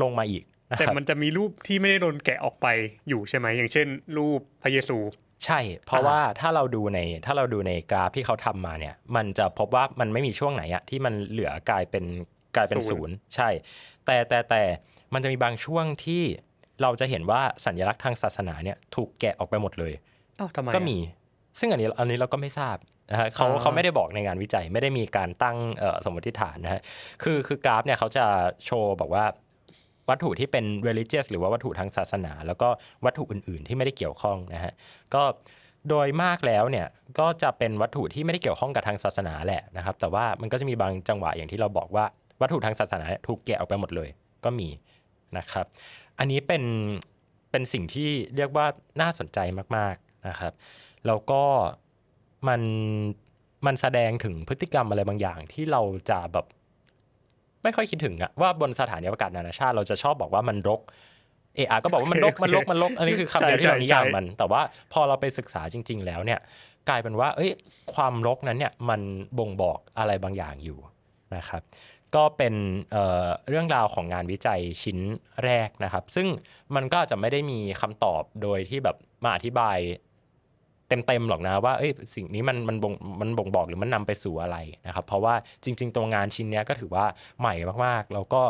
ลงมาอีกแต่มันจะมีรูปที่ไม่ได้โดนแกะออกไปอยู่ใช่ไหมอย่างเช่นรูปพระเยซูใช่เพราะว่าถ้าเราดูในกราฟที่เขาทำมาเนี่ยมันจะพบว่ามันไม่มีช่วงไหนอะที่มันเหลือกลายเป็นศูนย์ใช่แต่มันจะมีบางช่วงที่เราจะเห็นว่าสัญลักษณ์ทางศาสนาเนี่ยถูกแกะออกไปหมดเลยก็มีซึ่งอันนี้เราก็ไม่ทราบนะฮะเขาไม่ได้บอกในงานวิจัยไม่ได้มีการตั้งสมมติฐานนะฮะคือกราฟเนี่ยเขาจะโชว์บอกว่าวัตถุที่เป็น religious หรือว่าวัตถุทางศาสนาแล้วก็วัตถุอื่นๆที่ไม่ได้เกี่ยวข้องนะฮะก็โดยมากแล้วเนี่ยก็จะเป็นวัตถุที่ไม่ได้เกี่ยวข้องกับทางศาสนาแหละนะครับแต่ว่ามันก็จะมีบางจังหวะอย่างที่เราบอกว่าวัตถุทางศาสนาถูกแกะออกไปหมดเลยก็มีนะครับอันนี้เป็นสิ่งที่เรียกว่าน่าสนใจมากๆนะครับแล้วก็มันแสดงถึงพฤติกรรมอะไรบางอย่างที่เราจะแบบไม่ค่อยคิดถึงอะว่าบนสถานีอวกาศนานาชาติเราจะชอบบอกว่ามันรกก็บอกว่ามันรกอันนี้คือคำเดียวที่เรานิยามมันแต่ว่าพอเราไปศึกษาจริงๆแล้วเนี่ยกลายเป็นว่าเอ้ยความรกนั้นเนี่ยมันบ่งบอกอะไรบางอย่างอยู่นะครับก็เป็นเรื่องราวของงานวิจัยชิ้นแรกนะครับซึ่งมันก็จะไม่ได้มีคำตอบโดยที่แบบมาอธิบาย เต็มๆหรอกนะว่าสิ่งนี้มันบ่งบอกหรือมันนำไปสู่อะไรนะครับเพราะว่าจริงๆตัวงานชิ้นนี้ก็ถือว่าใหม่มากๆแล้วก็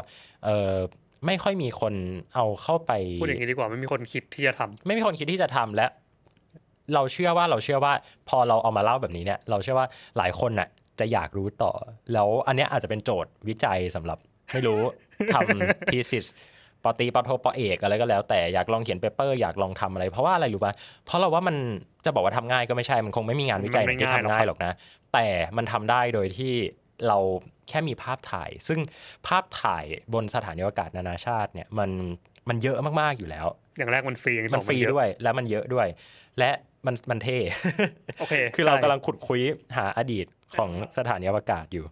ไม่ค่อยมีคนเอาเข้าไปพูดอย่างนี้ดีกว่าไม่มีคนคิดที่จะทำและเราเชื่อว่าพอเราเอามาเล่าแบบนี้เนี่ยเราเชื่อว่าหลายคนน่ะจะอยากรู้ต่อแล้วอันเนี้ยอาจจะเป็นโจทย์วิจัยสำหรับไม่รู้ทำ thesis ปตรีปโทปเอกอะไรก็แล้วแต่อยากลองเขียนเปเปอร์อยากลองทำอะไรเพราะว่าอะไรรู้ป่ะเพราะเราว่ามันจะบอกว่าทำง่ายก็ไม่ใช่มันคงไม่มีงานวิจัยที่ทำง่ายหรอกนะแต่มันทำได้โดยที่เราแค่มีภาพถ่ายซึ่งภาพถ่ายบนสถานีอวกาศนานาชาติเนี่ยมันเยอะมากๆอยู่แล้วอย่างแรกมันฟรีมันฟรีด้วยและมันเยอะด้วยและมันเท่ okay, คือเรากำลังขุดคุยหาอดีตของสถานีอวกาศอยู่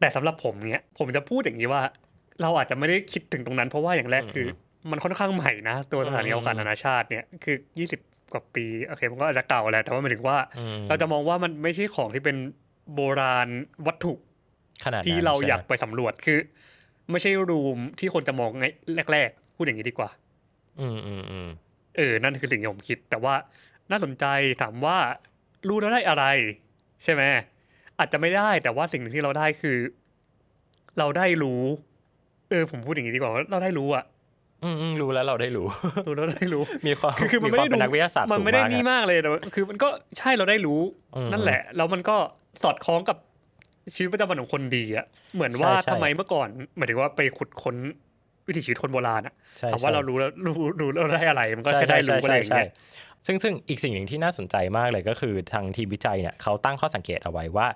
แต่สำหรับผมเนี่ยผมจะพูดอย่างนี้ว่าเราอาจจะไม่ได้คิดถึงตรงนั้นเพราะว่าอย่างแรกคือมันค่อนข้างใหม่นะตัวสถานีอวกาศนานาชาติเนี่ยคือ20กว่าปีโอเคมันก็อาจจะเก่าแหละแต่ว่าหมายถึงว่าเราจะมองว่ามันไม่ใช่ของที่เป็นโบราณวัตถุที่เราอยากไปสำรวจคือไม่ใช่รูมที่คนจะมองไงแรกๆพูดอย่างนี้ดีกว่านั่นคือสิ่งที่ผมคิดแต่ว่าน่าสนใจถามว่ารู้แล้วได้อะไรใช่ไหมอาจจะไม่ได้แต่ว่าสิ่งที่เราได้คือเราได้รู้ผมพูดอย่างนี้ดีกว่าเราได้รู้อ่ะรู้แล้วเราได้รู้ รู้แล้วได้รู้ มีความคือมันไม่ได้ดูนักวิทยาศาสตร์มันไม่ได้นี่มากเลยแต่คือมันก็ใช่เราได้รู้นั่นแหละแล้วมันก็สอดคล้องกับชีวิตประจำวันของคนดีอ่ะเหมือนว่าทำไมเมื่อก่อนหมายถึงว่าไปขุดค้นวิถีชีวิตคนโบราณอ่ะถามว่าเรารู้แล้วได้อะไรมันก็แค่ได้รู้อะไรอย่างเงี้ยซึ่งอีกสิ่งหนึ่งที่น่าสนใจมากเลยก็คือทางทีมวิจัยเนี่ยเขาตั้งข้อสังเกตเอาไว้ว่า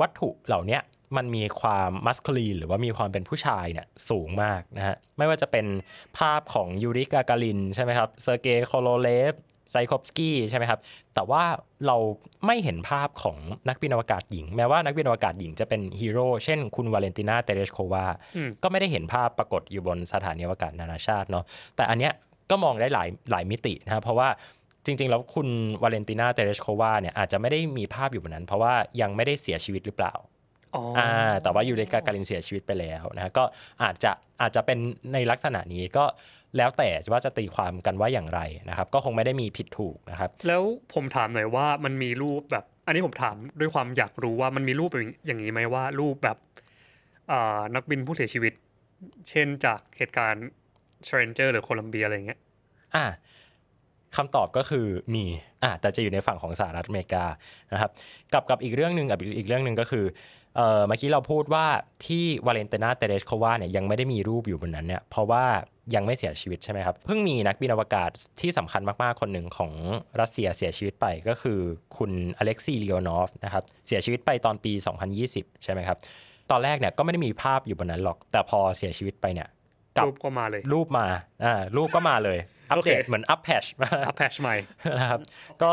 วัตถุเหล่านี้มันมีความมัสคูลีนหรือว่ามีความเป็นผู้ชายเนี่ยสูงมากนะฮะไม่ว่าจะเป็นภาพของยูริกากาลินใช่ไหมครับเซอร์เกย์โคโลเลฟไซคอฟสกี้ใช่ไหมครับแต่ว่าเราไม่เห็นภาพของนักบินอวกาศหญิงแม้ว่านักบินอวกาศหญิงจะเป็นฮีโร่เช่นคุณวาเลนตินาเตเรชโควาก็ไม่ได้เห็นภาพปรากฏอยู่บนสถานีอวกาศนานาชาติเนาะแต่อันเนี้ยก็มองได้หลายมิตินะเพราะว่าจริงๆแล้วคุณวาเลนตินาเตเรชโควาเนี่ยอาจจะไม่ได้มีภาพอยู่บนนั้นเพราะว่ายังไม่ได้เสียชีวิตหรือเปล่าแต่ว่ายูริกากาลินเสียชีวิตไปแล้วนะก็อาจจะเป็นในลักษณะนี้ก็แล้วแต่ว่าจะตีความกันว่าอย่างไรนะครับก็คงไม่ได้มีผิดถูกนะครับแล้วผมถามหน่อยว่ามันมีรูปแบบอันนี้ผมถามด้วยความอยากรู้ว่ามันมีรูปอย่างนี้ไหมว่ารูปแบบนักบินผู้เสียชีวิตเช่นจากเหตุการณ์เชลเลนเจอร์หรือโคลัมเบียอะไรอย่างเงี้ยคำตอบก็คือมีแต่จะอยู่ในฝั่งของสหรัฐอเมริกานะครับกับอีกเรื่องนึงก็คือเมื่อกี้เราพูดว่าที่วาเลนตินาเตเรชโควาเนี่ยยังไม่ได้มีรูปอยู่บนนั้นเนี่ยเพราะว่ายังไม่เสียชีวิตใช่ไหมครับเพิ่งมีนักบินอวกาศที่สำคัญมากๆคนหนึ่งของรัสเซียเสียชีวิตไปก็คือคุณอเล็กซีเลโอนอฟนะครับเสียชีวิตไปตอนปี2020ใช่ไหมครับตอนแรกเนี่ยก็ไม่ได้มีภาพอยู่บนนั้นหรอกแต่พอเสียชีวิตไปเนี่ยรูปก็มาเลยรูปก็มาเลยอัปเดตเหมือนอัปแพชใหม่นะครับก็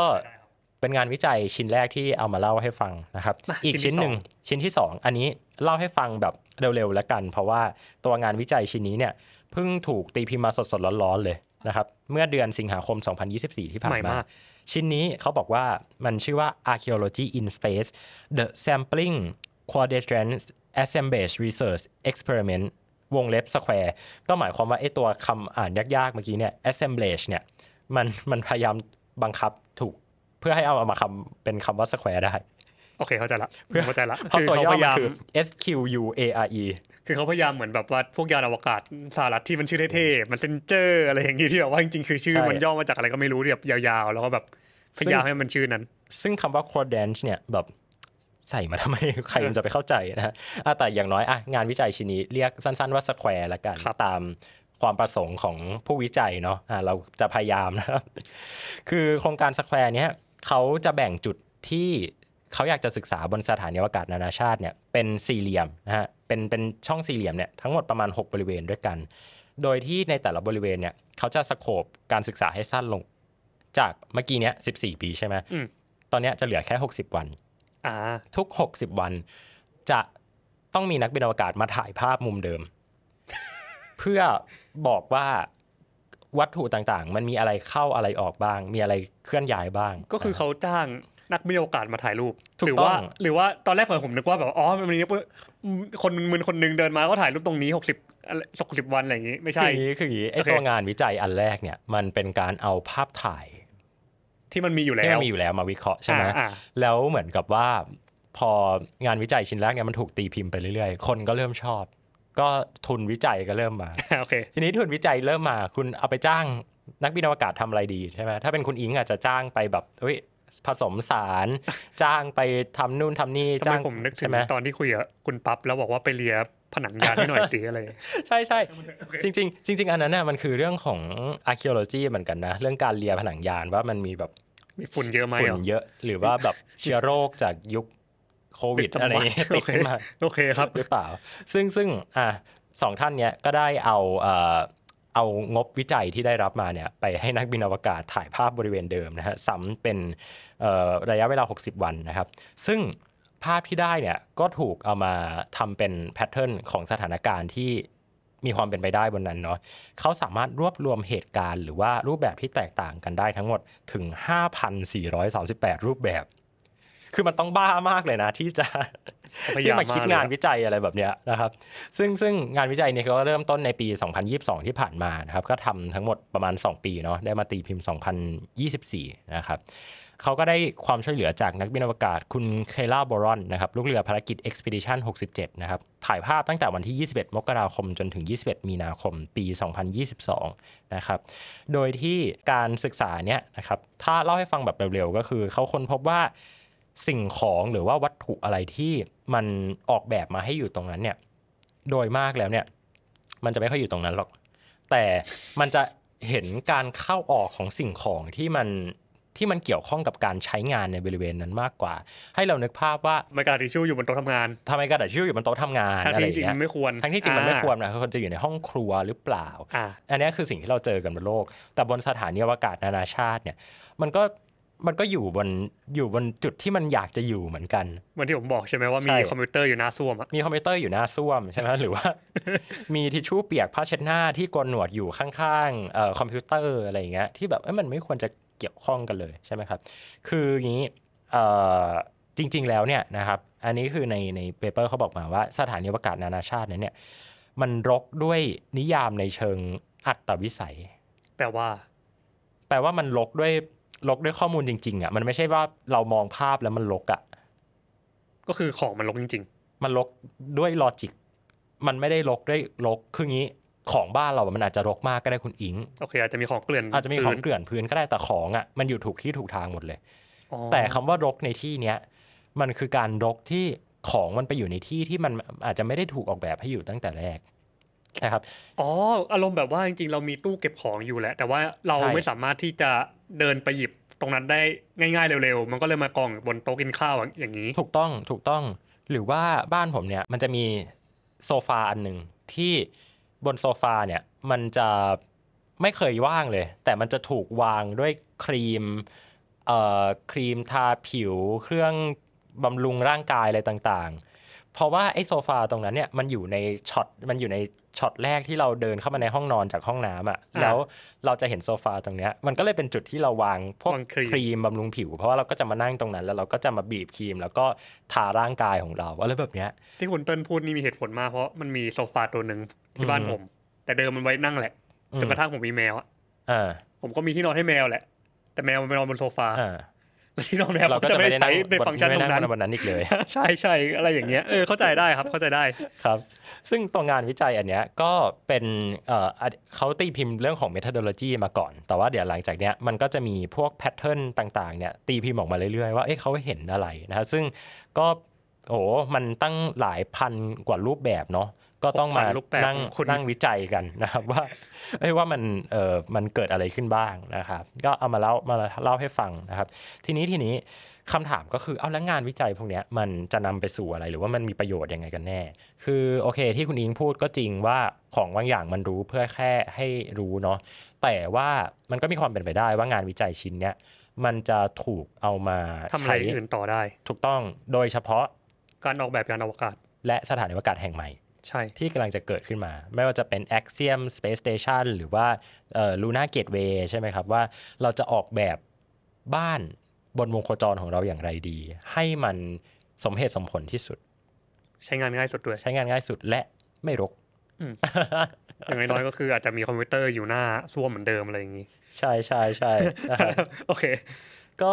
เป็นงานวิจัยชิ้นแรกที่เอามาเล่าให้ฟังนะครับอีกชิ้นหนึ่งชิ้นที่2อันนี้เล่าให้ฟังแบบเร็วๆแล้วกันเพราะว่าตัวงานวิจัยชิ้นนี้เนี่ยเพิ่งถูกตีพิมพ์มาสดๆร้อนๆเลยนะครับเมื่อเดือนสิงหาคม2024ที่ผ่านมาชิ้นนี้เขาบอกว่ามันชื่อว่า Archaeology in Space the Sampling Quadrants Assemblage Research Experiment วงเล็บ SQUARE ก็หมายความว่าไอ้ตัวคำอ่านยากๆเมื่อกี้เนี่ย Assemblage เนี่ยมันพยายามบังคับถูกเพื่อให้เอามาคำเป็นคำว่า SQUARE ได้โอเคเข้าใจละคือตัวย่อคือ SQUARE คือเขาพยายามเหมือนแบบว่าพวกยานอวกาศสหรัฐที่มันชื่อเท่ๆมันเซนเจอร์อะไรอย่างงี้ที่แบบว่าจริงๆคือชื่อมันย่อมาจากอะไรก็ไม่รู้แบบยาวๆแล้วก็แบบพยายามให้มันชื่อนั้นซึ่งคำว่า quadrant เนี่ยแบบใส่มาทำไมใครมันจะไปเข้าใจนะฮะแต่อย่างน้อยงานวิจัยชิ้นนี้เรียกสั้นๆว่า SQUARE ละกันตามความประสงค์ของผู้วิจัยเนาะเราจะพยายามนะครับคือโครงการ SQUARE เนี่ยเขาจะแบ่งจุดที่เขาอยากจะศึกษาบนสถานีอวกาศนานาชาติเนี่ยเป็นสี่เหลี่ยมนะฮะเป็นช่องสี่เหลี่ยมเนี่ยทั้งหมดประมาณ6บริเวณด้วยกันโดยที่ในแต่ละบริเวณเนี่ยเขาจะสโคปการศึกษาให้สั้นลงจากเมื่อกี้เนี้ย14ปีใช่ไหมตอนนี้จะเหลือแค่60วันทุก60วันจะต้องมีนักบินอวกาศมาถ่ายภาพมุมเดิม เพื่อบอกว่าวัตถุต่างๆมันมีอะไรเข้าอะไรออกบ้างมีอะไรเคลื่อนย้ายบ้างก็คือเขาจ้างนักบินอวกาศมาถ่ายรูปหรือว่าตอนแรกผมนึกว่าแบบมันมีคนมึนคนนึงเดินมาก็ถ่ายรูปตรงนี้60วันอะไรอย่างงี้ไม่ใช่คืออย่างงี้ไอ้ตัวงานวิจัยอันแรกเนี่ยมันเป็นการเอาภาพถ่าย ที่มันมีอยู่แล้วมาวิเคราะห์ใช่ไหมแล้วเหมือนกับว่าพองานวิจัยชิ้นแรกเนี่ยมันถูกตีพิมพ์ไปเรื่อยๆคนก็เริ่มชอบก็ทุนวิจัยก็เริ่มมา okay. ทีนี้ทุนวิจัยเริ่มมาคุณเอาไปจ้างนักบินอวกาศทำอะไรดีใช่ไหมถ้าเป็นคุณอิงอาจจะจ้างไปแบบผสมสารจ้างไปทำนู่นทำนี่จ้างผมนึกถึงตอนที่คุยกับคุณปั๊บแล้วบอกว่าไปเลียผนังยานให้หน่อยสิอะไรใช่ใช่จริงจริงอันนั้นน่ะมันคือเรื่องของ archaeology เหมือนกันนะเรื่องการเลียผนังยานว่ามันมีแบบมีฝุ่นเยอะไหมฝุ่นเยอะหรือว่าแบบเชื้อโรคจากยุคโควิดอะไรติดขึ้นมาโอเคครับหรือเปล่าซึ่งสองท่านเนี้ยก็ได้เอางบวิจัยที่ได้รับมาเนี่ยไปให้นักบินอวกาศถ่ายภาพบริเวณเดิมนะฮะซ้ำเป็นระยะเวลา60วันนะครับซึ่งภาพที่ได้เนี่ยก็ถูกเอามาทำเป็นแพทเทิร์นของสถานการณ์ที่มีความเป็นไปได้บนนั้นเนาะเขาสามารถรวบรวมเหตุการณ์หรือว่ารูปแบบที่แตกต่างกันได้ทั้งหมดถึง 5,438 รูปแบบคือมันต้องบ้ามากเลยนะที่จะที่มาคิดงานวิจัยอะไรแบบเนี้ยนะครับซึ่งงานวิจัยเนี่ยก็เริ่มต้นในปี2022ที่ผ่านมานะครับก็ทำทั้งหมดประมาณ2ปีเนาะได้มาตีพิมพ์2024นะครับเขาก็ได้ความช่วยเหลือจากนักบินอวกาศคุณเคล่าบอรอนนะครับลูกเรือภารกิจ Expedition 67นะครับถ่ายภาพตั้งแต่วันที่21มกราคมจนถึง21มีนาคมปี2022นะครับโดยที่การศึกษาเนี้ยนะครับถ้าเล่าให้ฟังแบบเร็วๆก็คือเขาค้นพบว่าสิ่งของหรือว่าวัตถุอะไรที่มันออกแบบมาให้อยู่ตรงนั้นเนี่ยโดยมากแล้วเนี่ยมันจะไม่ค่อยอยู่ตรงนั้นหรอกแต่มันจะเห็นการเข้าออกของสิ่งของที่มันเกี่ยวข้องกับการใช้งานในบริเวณนั้นมากกว่าให้เรานึกภาพว่าไมกระดาษทิชชู่อยู่บนโต๊ะทำงานทำไมกระดาษทิชชู่อยู่บนโต๊ะทำงานอะไรอย่างเงี้ยทั้งที่จริงมันไม่ควรนะควรจะอยู่ในห้องครัวหรือเปล่าอันนี้คือสิ่งที่เราเจอกันบนโลกแต่บนสถานีอวกาศนานาชาติเนี่ยมันก็อยู่บนจุดที่มันอยากจะอยู่เหมือนกันเหมือนที่ผมบอกใช่ไหมว่ามีคอมพิวเตอร์อยู่หน้าซ่วมมีคอมพิวเตอร์อยู่หน้าซ่วมใช่ไหมหรือว่ามีทิชชู่เปียกผ้าเช็ดหน้าที่กลหนวดอยู่ข้างๆคอมพิวเตอร์อะไรอย่างเงี้ยที่แบบมันไม่ควรจะเกี่ยวข้องกันเลยใช่ไหมครับคืออย่างนี้จริงๆแล้วเนี่ยนะครับอันนี้คือในเปเปอร์เขาบอกมาว่าสถานีอวกาศนานาชาตินั้นเนี่ยมันรกด้วยนิยามในเชิงอัตวิสัยแปลว่ามันรกด้วยข้อมูลจริงๆอ่ะมันไม่ใช่ว่าเรามองภาพแล้วมันลกอ่ะก็คือของมันลกจริงๆมันลกด้วยลอจิกมันไม่ได้ลกด้วยลกคืองี้ของบ้านเรามันอาจจะรกมากก็ได้คุณอิงโอเคอาจจะมีของเกลื่อนพื้นก็ได้แต่ของอ่ะมันอยู่ถูกที่ถูกทางหมดเลยแต่คำว่ารกในที่เนี้ยมันคือการรกที่ของมันไปอยู่ในที่ที่มันอาจจะไม่ได้ถูกออกแบบให้อยู่ตั้งแต่แรกนะครับอ๋ออารมณ์แบบว่าจริงๆเรามีตู้เก็บของอยู่แล้วแต่ว่าเราไม่สามารถที่จะเดินไปหยิบตรงนั้นได้ง่ายๆเร็วๆมันก็เลยมากองบนโต๊ะกินข้าวอย่างนี้ถูกต้องหรือว่าบ้านผมเนี่ยมันจะมีโซฟาอันนึงที่บนโซฟาเนี่ยมันจะไม่เคยว่างเลยแต่มันจะถูกวางด้วยครีมทาผิวเครื่องบำรุงร่างกายอะไรต่างๆเพราะว่าไอ้โซฟาตรงนั้นเนี่ยมันอยู่ในช็อตแรกที่เราเดินเข้ามาในห้องนอนจากห้องน้ำอ่ะแล้วเราจะเห็นโซฟาตรงเนี้ยมันก็เลยเป็นจุดที่เราวางพวกครีมบำรุงผิวเพราะว่าเราก็จะมานั่งตรงนั้นแล้วเราก็จะมาบีบครีมแล้วก็ทาร่างกายของเราอะไรแบบเนี้ยที่คุณเติ้ลพูดนี่มีเหตุผลมากเพราะมันมีโซฟาตัวนึงที่บ้านผมแต่เดิมมันไว้นั่งแหละจนกระทั่งผมมีแมวผมก็มีที่นอนให้แมวแหละแต่แมวมันไปนอนบนโซฟาที่นอนแมวเราก็จะไม่ได้ใช้ในฟังก์ชันตรงนั้นอีกเลยใช่ๆอะไรอย่างเงี้ยเข้าใจได้ครับเข้าใจได้ครับซึ่งตัวงานวิจัยอันเนี้ยก็เป็นเขาตีพิมพ์เรื่องของ methodology มาก่อนแต่ว่าเดี๋ยวหลังจากเนี้ยมันก็จะมีพวก pattern ต่างๆเนี่ยตีพิมพ์ออกมาเรื่อยๆว่าเขาเห็นอะไรนะซึ่งก็โอ้มันตั้งหลายพันกว่ารูปแบบเนาะก็ต้องมานั่งวิจัยกันนะครับว่ามันเกิดอะไรขึ้นบ้างนะครับก็เอามาเล่าให้ฟังนะครับทีนี้คำถามก็คือเอาแล้วงานวิจัยพวกนี้มันจะนำไปสู่อะไรหรือว่ามันมีประโยชน์ยังไงกันแน่คือโอเคที่คุณอิงพูดก็จริงว่าของบางอย่างมันรู้เพื่อแค่ให้รู้เนาะแต่ว่ามันก็มีความเป็นไปได้ว่างานวิจัยชิ้นเนี้ยมันจะถูกเอามาทำอะไรอื่นต่อได้ถูกต้องโดยเฉพาะการออกแบบยานอวกาศและสถานอวกาศแห่งใหม่ใช่ที่กำลังจะเกิดขึ้นมาไม่ว่าจะเป็น Axiom Space Station หรือว่าLuna Gateway ใช่ไหมครับว่าเราจะออกแบบบ้านบนวงโคจรของเราอย่างไรดีให้มันสมเหตุสมผลที่สุดใช้งานง่ายสุดด้วยใช้งานง่ายสุดและไม่รกอย่างน้อยก็คืออาจจะมีคอมพิวเตอร์อยู่หน้าซ่วมเหมือนเดิมอะไรอย่างนี้ใช่ๆๆโอเค ก็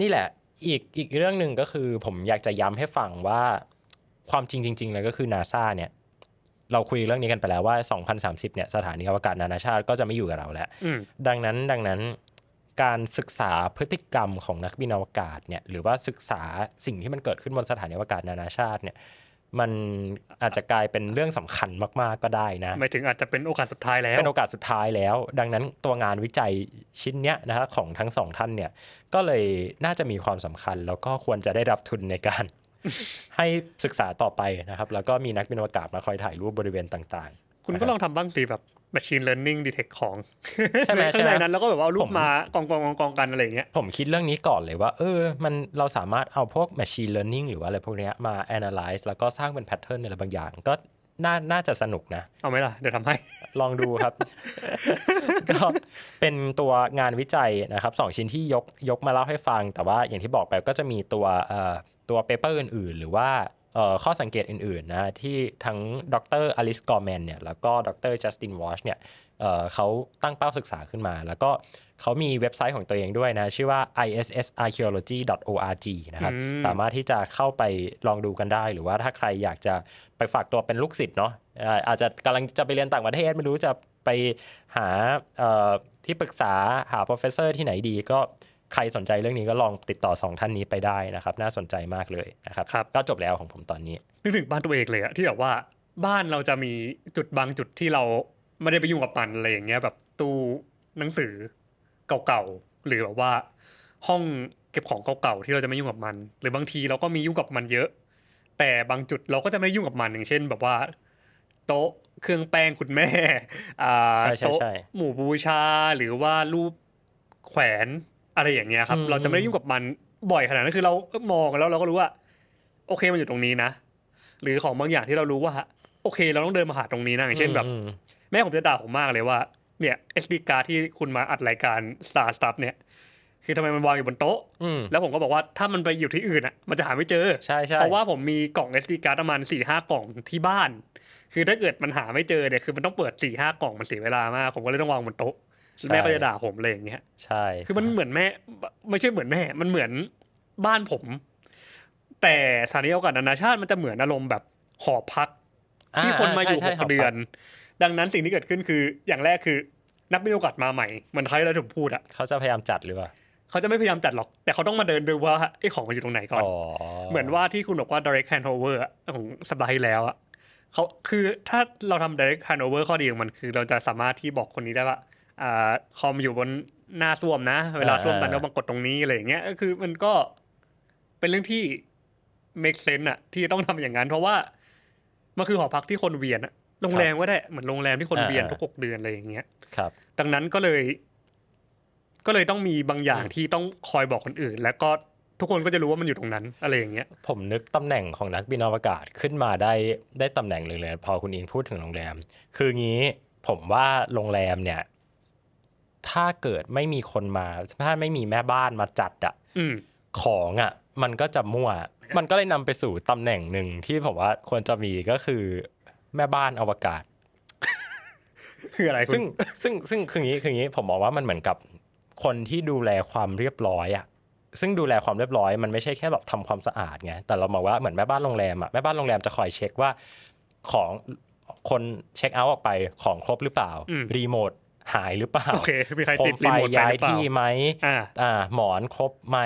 นี่แหละอีกเรื่องหนึ่งก็คือผมอยากจะย้ำให้ฟังว่าความจริงๆเลยก็คือ NASA เนี่ยเราคุยเรื่องนี้กันไปแล้วว่า2030เนี่ยสถานีอวกาศนานาชาติก็จะไม่อยู่กับเราแล้วดังนั้นการศึกษาพฤติกรรมของนักบินอวกาศเนี่ยหรือว่าศึกษาสิ่งที่มันเกิดขึ้นบนสถานีอวกาศนานาชาติเนี่ยมันอาจจะกลายเป็นเรื่องสำคัญมากๆก็ได้นะหมายถึงอาจจะเป็นโอกาสสุดท้ายแล้วดังนั้นตัวงานวิจัยชิ้นเนี้ยนะฮะของทั้งสองท่านเนี่ยก็เลยน่าจะมีความสำคัญแล้วก็ควรจะได้รับทุนในการให้ศึกษาต่อไปนะครับแล้วก็มีนักบินอวกาศมาคอยถ่ายรูปบริเวณต่างๆคุณก็ลองทำบ้างสิแบบ machine learning detect ของใช่ไหมข้างในนั้นแล้วก็แบบว่ารูปมากองๆกันอะไรอย่างเงี้ยผมคิดเรื่องนี้ก่อนเลยว่ามันเราสามารถเอาพวก machine learning หรือว่าอะไรพวกเนี้ยมา analyze แล้วก็สร้างเป็น pattern อะไรบางอย่างก็น่าจะสนุกนะเอาไหมล่ะเดี๋ยวทำให้ลองดูครับก็เป็นตัวงานวิจัยนะครับสองชิ้นที่ยกมาเล่าให้ฟังแต่ว่าอย่างที่บอกไปก็จะมีตัวเปเปอร์อื่นๆหรือว่าข้อสังเกตอื่นๆนะที่ทั้งดร.อลิส กอร์แมนเนี่ยแล้วก็ดร.จัสติน วอชเนี่ยเขาตั้งเป้าศึกษาขึ้นมาแล้วก็เขามีเว็บไซต์ของตัวเองด้วยนะชื่อว่า issarcheology.org นะครับสามารถที่จะเข้าไปลองดูกันได้หรือว่าถ้าใครอยากจะไปฝากตัวเป็นลูกศิษย์เนาะอาจจะกำลังจะไปเรียนต่างประเทศไม่รู้จะไปหาที่ปรึกษาหา professor ที่ไหนดีก็ใครสนใจเรื่องนี้ก็ลองติดต่อ2ท่านนี้ไปได้นะครับน่าสนใจมากเลยนะครับก็จบแล้วของผมตอนนี้นึกถึงบ้านตัวเองเลยอะที่แบบว่าบ้านเราจะมีจุดบางจุดที่เราไม่ได้ไปยุ่งกับมันอะไรอย่างเงี้ยแบบตู้หนังสือเก่าๆหรือแบบว่าห้องเก็บของเก่าๆที่เราจะไม่ยุ่งกับมันหรือบางทีเราก็มียุ่งกับมันเยอะแต่บางจุดเราก็จะไม่ได้ยุ่งกับมันอย่างเช่นแบบว่าโต๊ะเครื่องแป้งคุณแม่โต๊ะหมู่บูชาหรือว่ารูปแขวนอะไรอย่างเงี้ยครับเราจะไม่ได้ยุ่งกับมันบ่อยขนาดนั้นคือเรามองแล้วเราก็รู้ว่าโอเคมันอยู่ตรงนี้นะหรือของบางอย่างที่เรารู้ว่าโอเคเราต้องเดินมาหาตรงนี้นะอย่างเช่นแบบแม่ผมจะด่าผมมากเลยว่าเนี่ย SD card ที่คุณมาอัดรายการ Starstuff เนี่ยคือทำไมมันวางอยู่บนโต๊ะแล้วผมก็บอกว่าถ้ามันไปอยู่ที่อื่นอ่ะมันจะหาไม่เจอเพราะว่าผมมีกล่อง SD card ประมาณ 4-5 กล่องที่บ้านคือถ้าเกิดมันหาไม่เจอเนี่ยคือมันต้องเปิด 4-5 กล่องมันเสียเวลามากผมก็เลยต้องวางบนโต๊ะแม่ก็จะด่าผมเลยอย่างเงี้ยใช่คือมันเหมือนแม่ไม่ใช่เหมือนแม่มันเหมือนบ้านผมแต่สถานีอวกาศนานาชาติมันจะเหมือนอารมณ์แบบหอพักที่คนมาอยู่6เดือนดังนั้นสิ่งที่เกิดขึ้นคืออย่างแรกคือนักบินอวกาศมาใหม่มันใครแล้วถึงพูดอ่ะเขาจะพยายามจัดหรือเปล่าเขาจะไม่พยายามจัดหรอกแต่เขาต้องมาเดินดูว่าไอ้ของมันอยู่ตรงไหนก่อนเหมือนว่าที่คุณบอกว่า direct handover ของสัปดาห์ที่แล้วอ่ะเขาคือถ้าเราทำ direct handover ข้อดีของมันคือเราจะสามารถที่บอกคนนี้ได้ว่าคอมอยู่บนหน้าส้วมนะเวลาส้วมตันก็มากดตรงนี้อะไรอย่างเงี้ยก็คือมันก็เป็นเรื่องที่ make sense อะที่ต้องทำอย่างนั้นเพราะว่ามันคือหอพักที่คนเวียนอะโรงแรมก็ได้เหมือนโรงแรมที่คนเวียนทุก6เดือนอะไรอย่างเงี้ยครับดังนั้นก็เลยต้องมีบางอย่างที่ต้องคอยบอกคนอื่นแล้วก็ทุกคนก็จะรู้ว่ามันอยู่ตรงนั้นอะไรอย่างเงี้ยผมนึกตำแหน่งของนักบินอวกาศขึ้นมาได้ตำแหน่งเลยพอคุณอิงพูดถึงโรงแรมคืองี้ผมว่าโรงแรมเนี่ยถ้าเกิดไม่มีคนมาถ้าไม่มีแม่บ้านมาจัดอ่ะของอ่ะมันก็จะมั่วมันก็เลยนำไปสู่ตำแหน่งหนึ่งที่ผมว่าควรจะมีก็คือแม่บ้านอวกาศคืออะไรซึ่งคืออย่างนี้ผมบอกว่ามันเหมือนกับคนที่ดูแลความเรียบร้อยอ่ะซึ่งดูแลความเรียบร้อยมันไม่ใช่แค่แบบทำความสะอาดไงแต่เราบอกว่าเหมือนแม่บ้านโรงแรมอ่ะแม่บ้านโรงแรมจะคอยเช็คว่าของคนเช็คเอาท์ออกไปของครบหรือเปล่ารีโมทหายหรือเปล่าโคมไฟย้ายที่ไหมหมอนครบไหม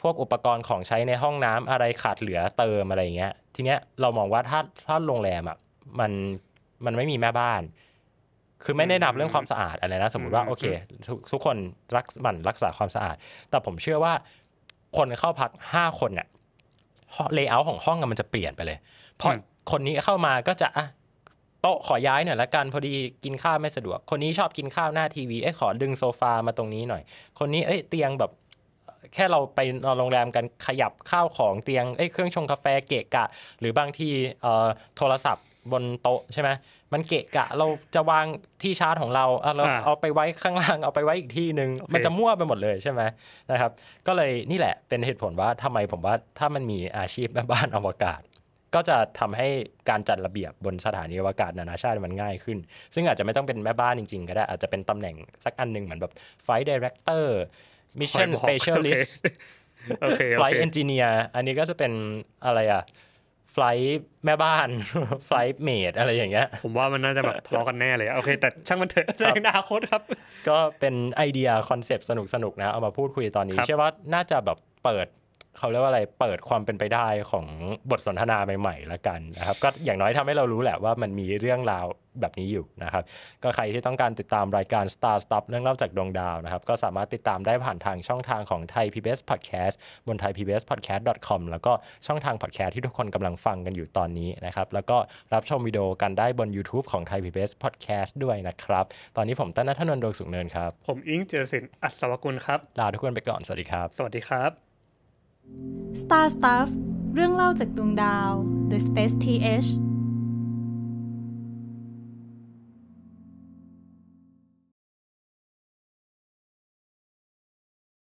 พวกอุปกรณ์ของใช้ในห้องน้ำอะไรขาดเหลือเติมอะไรอย่างเงี้ยทีเนี้ยเรามองว่าถ้าโรงแรมอ่ะมันไม่มีแม่บ้านคือไม่ได้นับเรื่องความสะอาดอะไรนะสมมติว่าโอเคทุกคนรักษาความสะอาดแต่ผมเชื่อว่าคนเข้าพัก5คนอ่ะเลเยอร์ของห้องมันจะเปลี่ยนไปเลยเพราะคนนี้เข้ามาก็จะโต๊ะขอย้ายหน่อยละกันพอดีกินข้าวไม่สะดวกคนนี้ชอบกินข้าวหน้าทีวีขอดึงโซฟามาตรงนี้หน่อยคนนี้เตียงแบบแค่เราไปนอนโรงแรมกันขยับข้าวของเตียงเครื่องชงกาแฟเกะกะหรือบางทีโทรศัพท์บนโต๊ะใช่ไหมมันเกะกะเราจะวางที่ชาร์จของเราเราเอาไปไว้ข้างล่างเอาไปไว้อีกที่นึง okay. มันจะมั่วไปหมดเลยใช่ไหมนะครับก็เลยนี่แหละเป็นเหตุผลว่าทำไมผมว่าถ้ามันมีอาชีพแม่บ้านอวกาศก็จะทำให้การจัดระเบียบบนสถานีอวกาศนานาชาติมันง่ายขึ้นซึ่งอาจจะไม่ต้องเป็นแม่บ้านจริงๆก็ได้อาจจะเป็นตำแหน่งสักอันนึงเหมือนแบบไฟท์ไดเรคเตอร์ Mission Specialist Flight Engineer อันนี้ก็จะเป็นอะไรอ่ะ Flight แม่บ้าน Flight Maid อะไรอย่างเงี้ยผมว่ามันน่าจะแบบทะเลาะกันแน่เลยโอเคแต่ช่างมันเถอะในอนาคตครับก็เป็นไอเดียคอนเซปต์สนุกๆนะเอามาพูดคุยตอนนี้เชื่อว่าน่าจะแบบเปิดเขาเรียกว่าอะไรเปิดความเป็นไปได้ของบทสนทนาใหม่ๆละกันนะครับก็อย่างน้อยทำให้เรารู้แหละว่ามันมีเรื่องราวแบบนี้อยู่นะครับก็ใครที่ต้องการติดตามรายการ Starstuff เรื่องเล่าจากดวงดาวนะครับก็สามารถติดตามได้ผ่านทางช่องทางของ Thai PBS Podcast บน thaipbspodcast.com แล้วก็ช่องทาง podcast ที่ทุกคนกำลังฟังกันอยู่ตอนนี้นะครับแล้วก็รับชมวิดีโอกันได้บน YouTube ของ Thai PBS Podcast ด้วยนะครับตอนนี้ผมต้นณัฐนนท์ ดวงสุขเนินครับผมอิงค์ จิรศิลป์ อัศวกุลครับลาทุกคนไปก่อนสวัสดีครับสวัสดีครับStarstuff เรื่องเล่าจากดวงดาว The Spaceth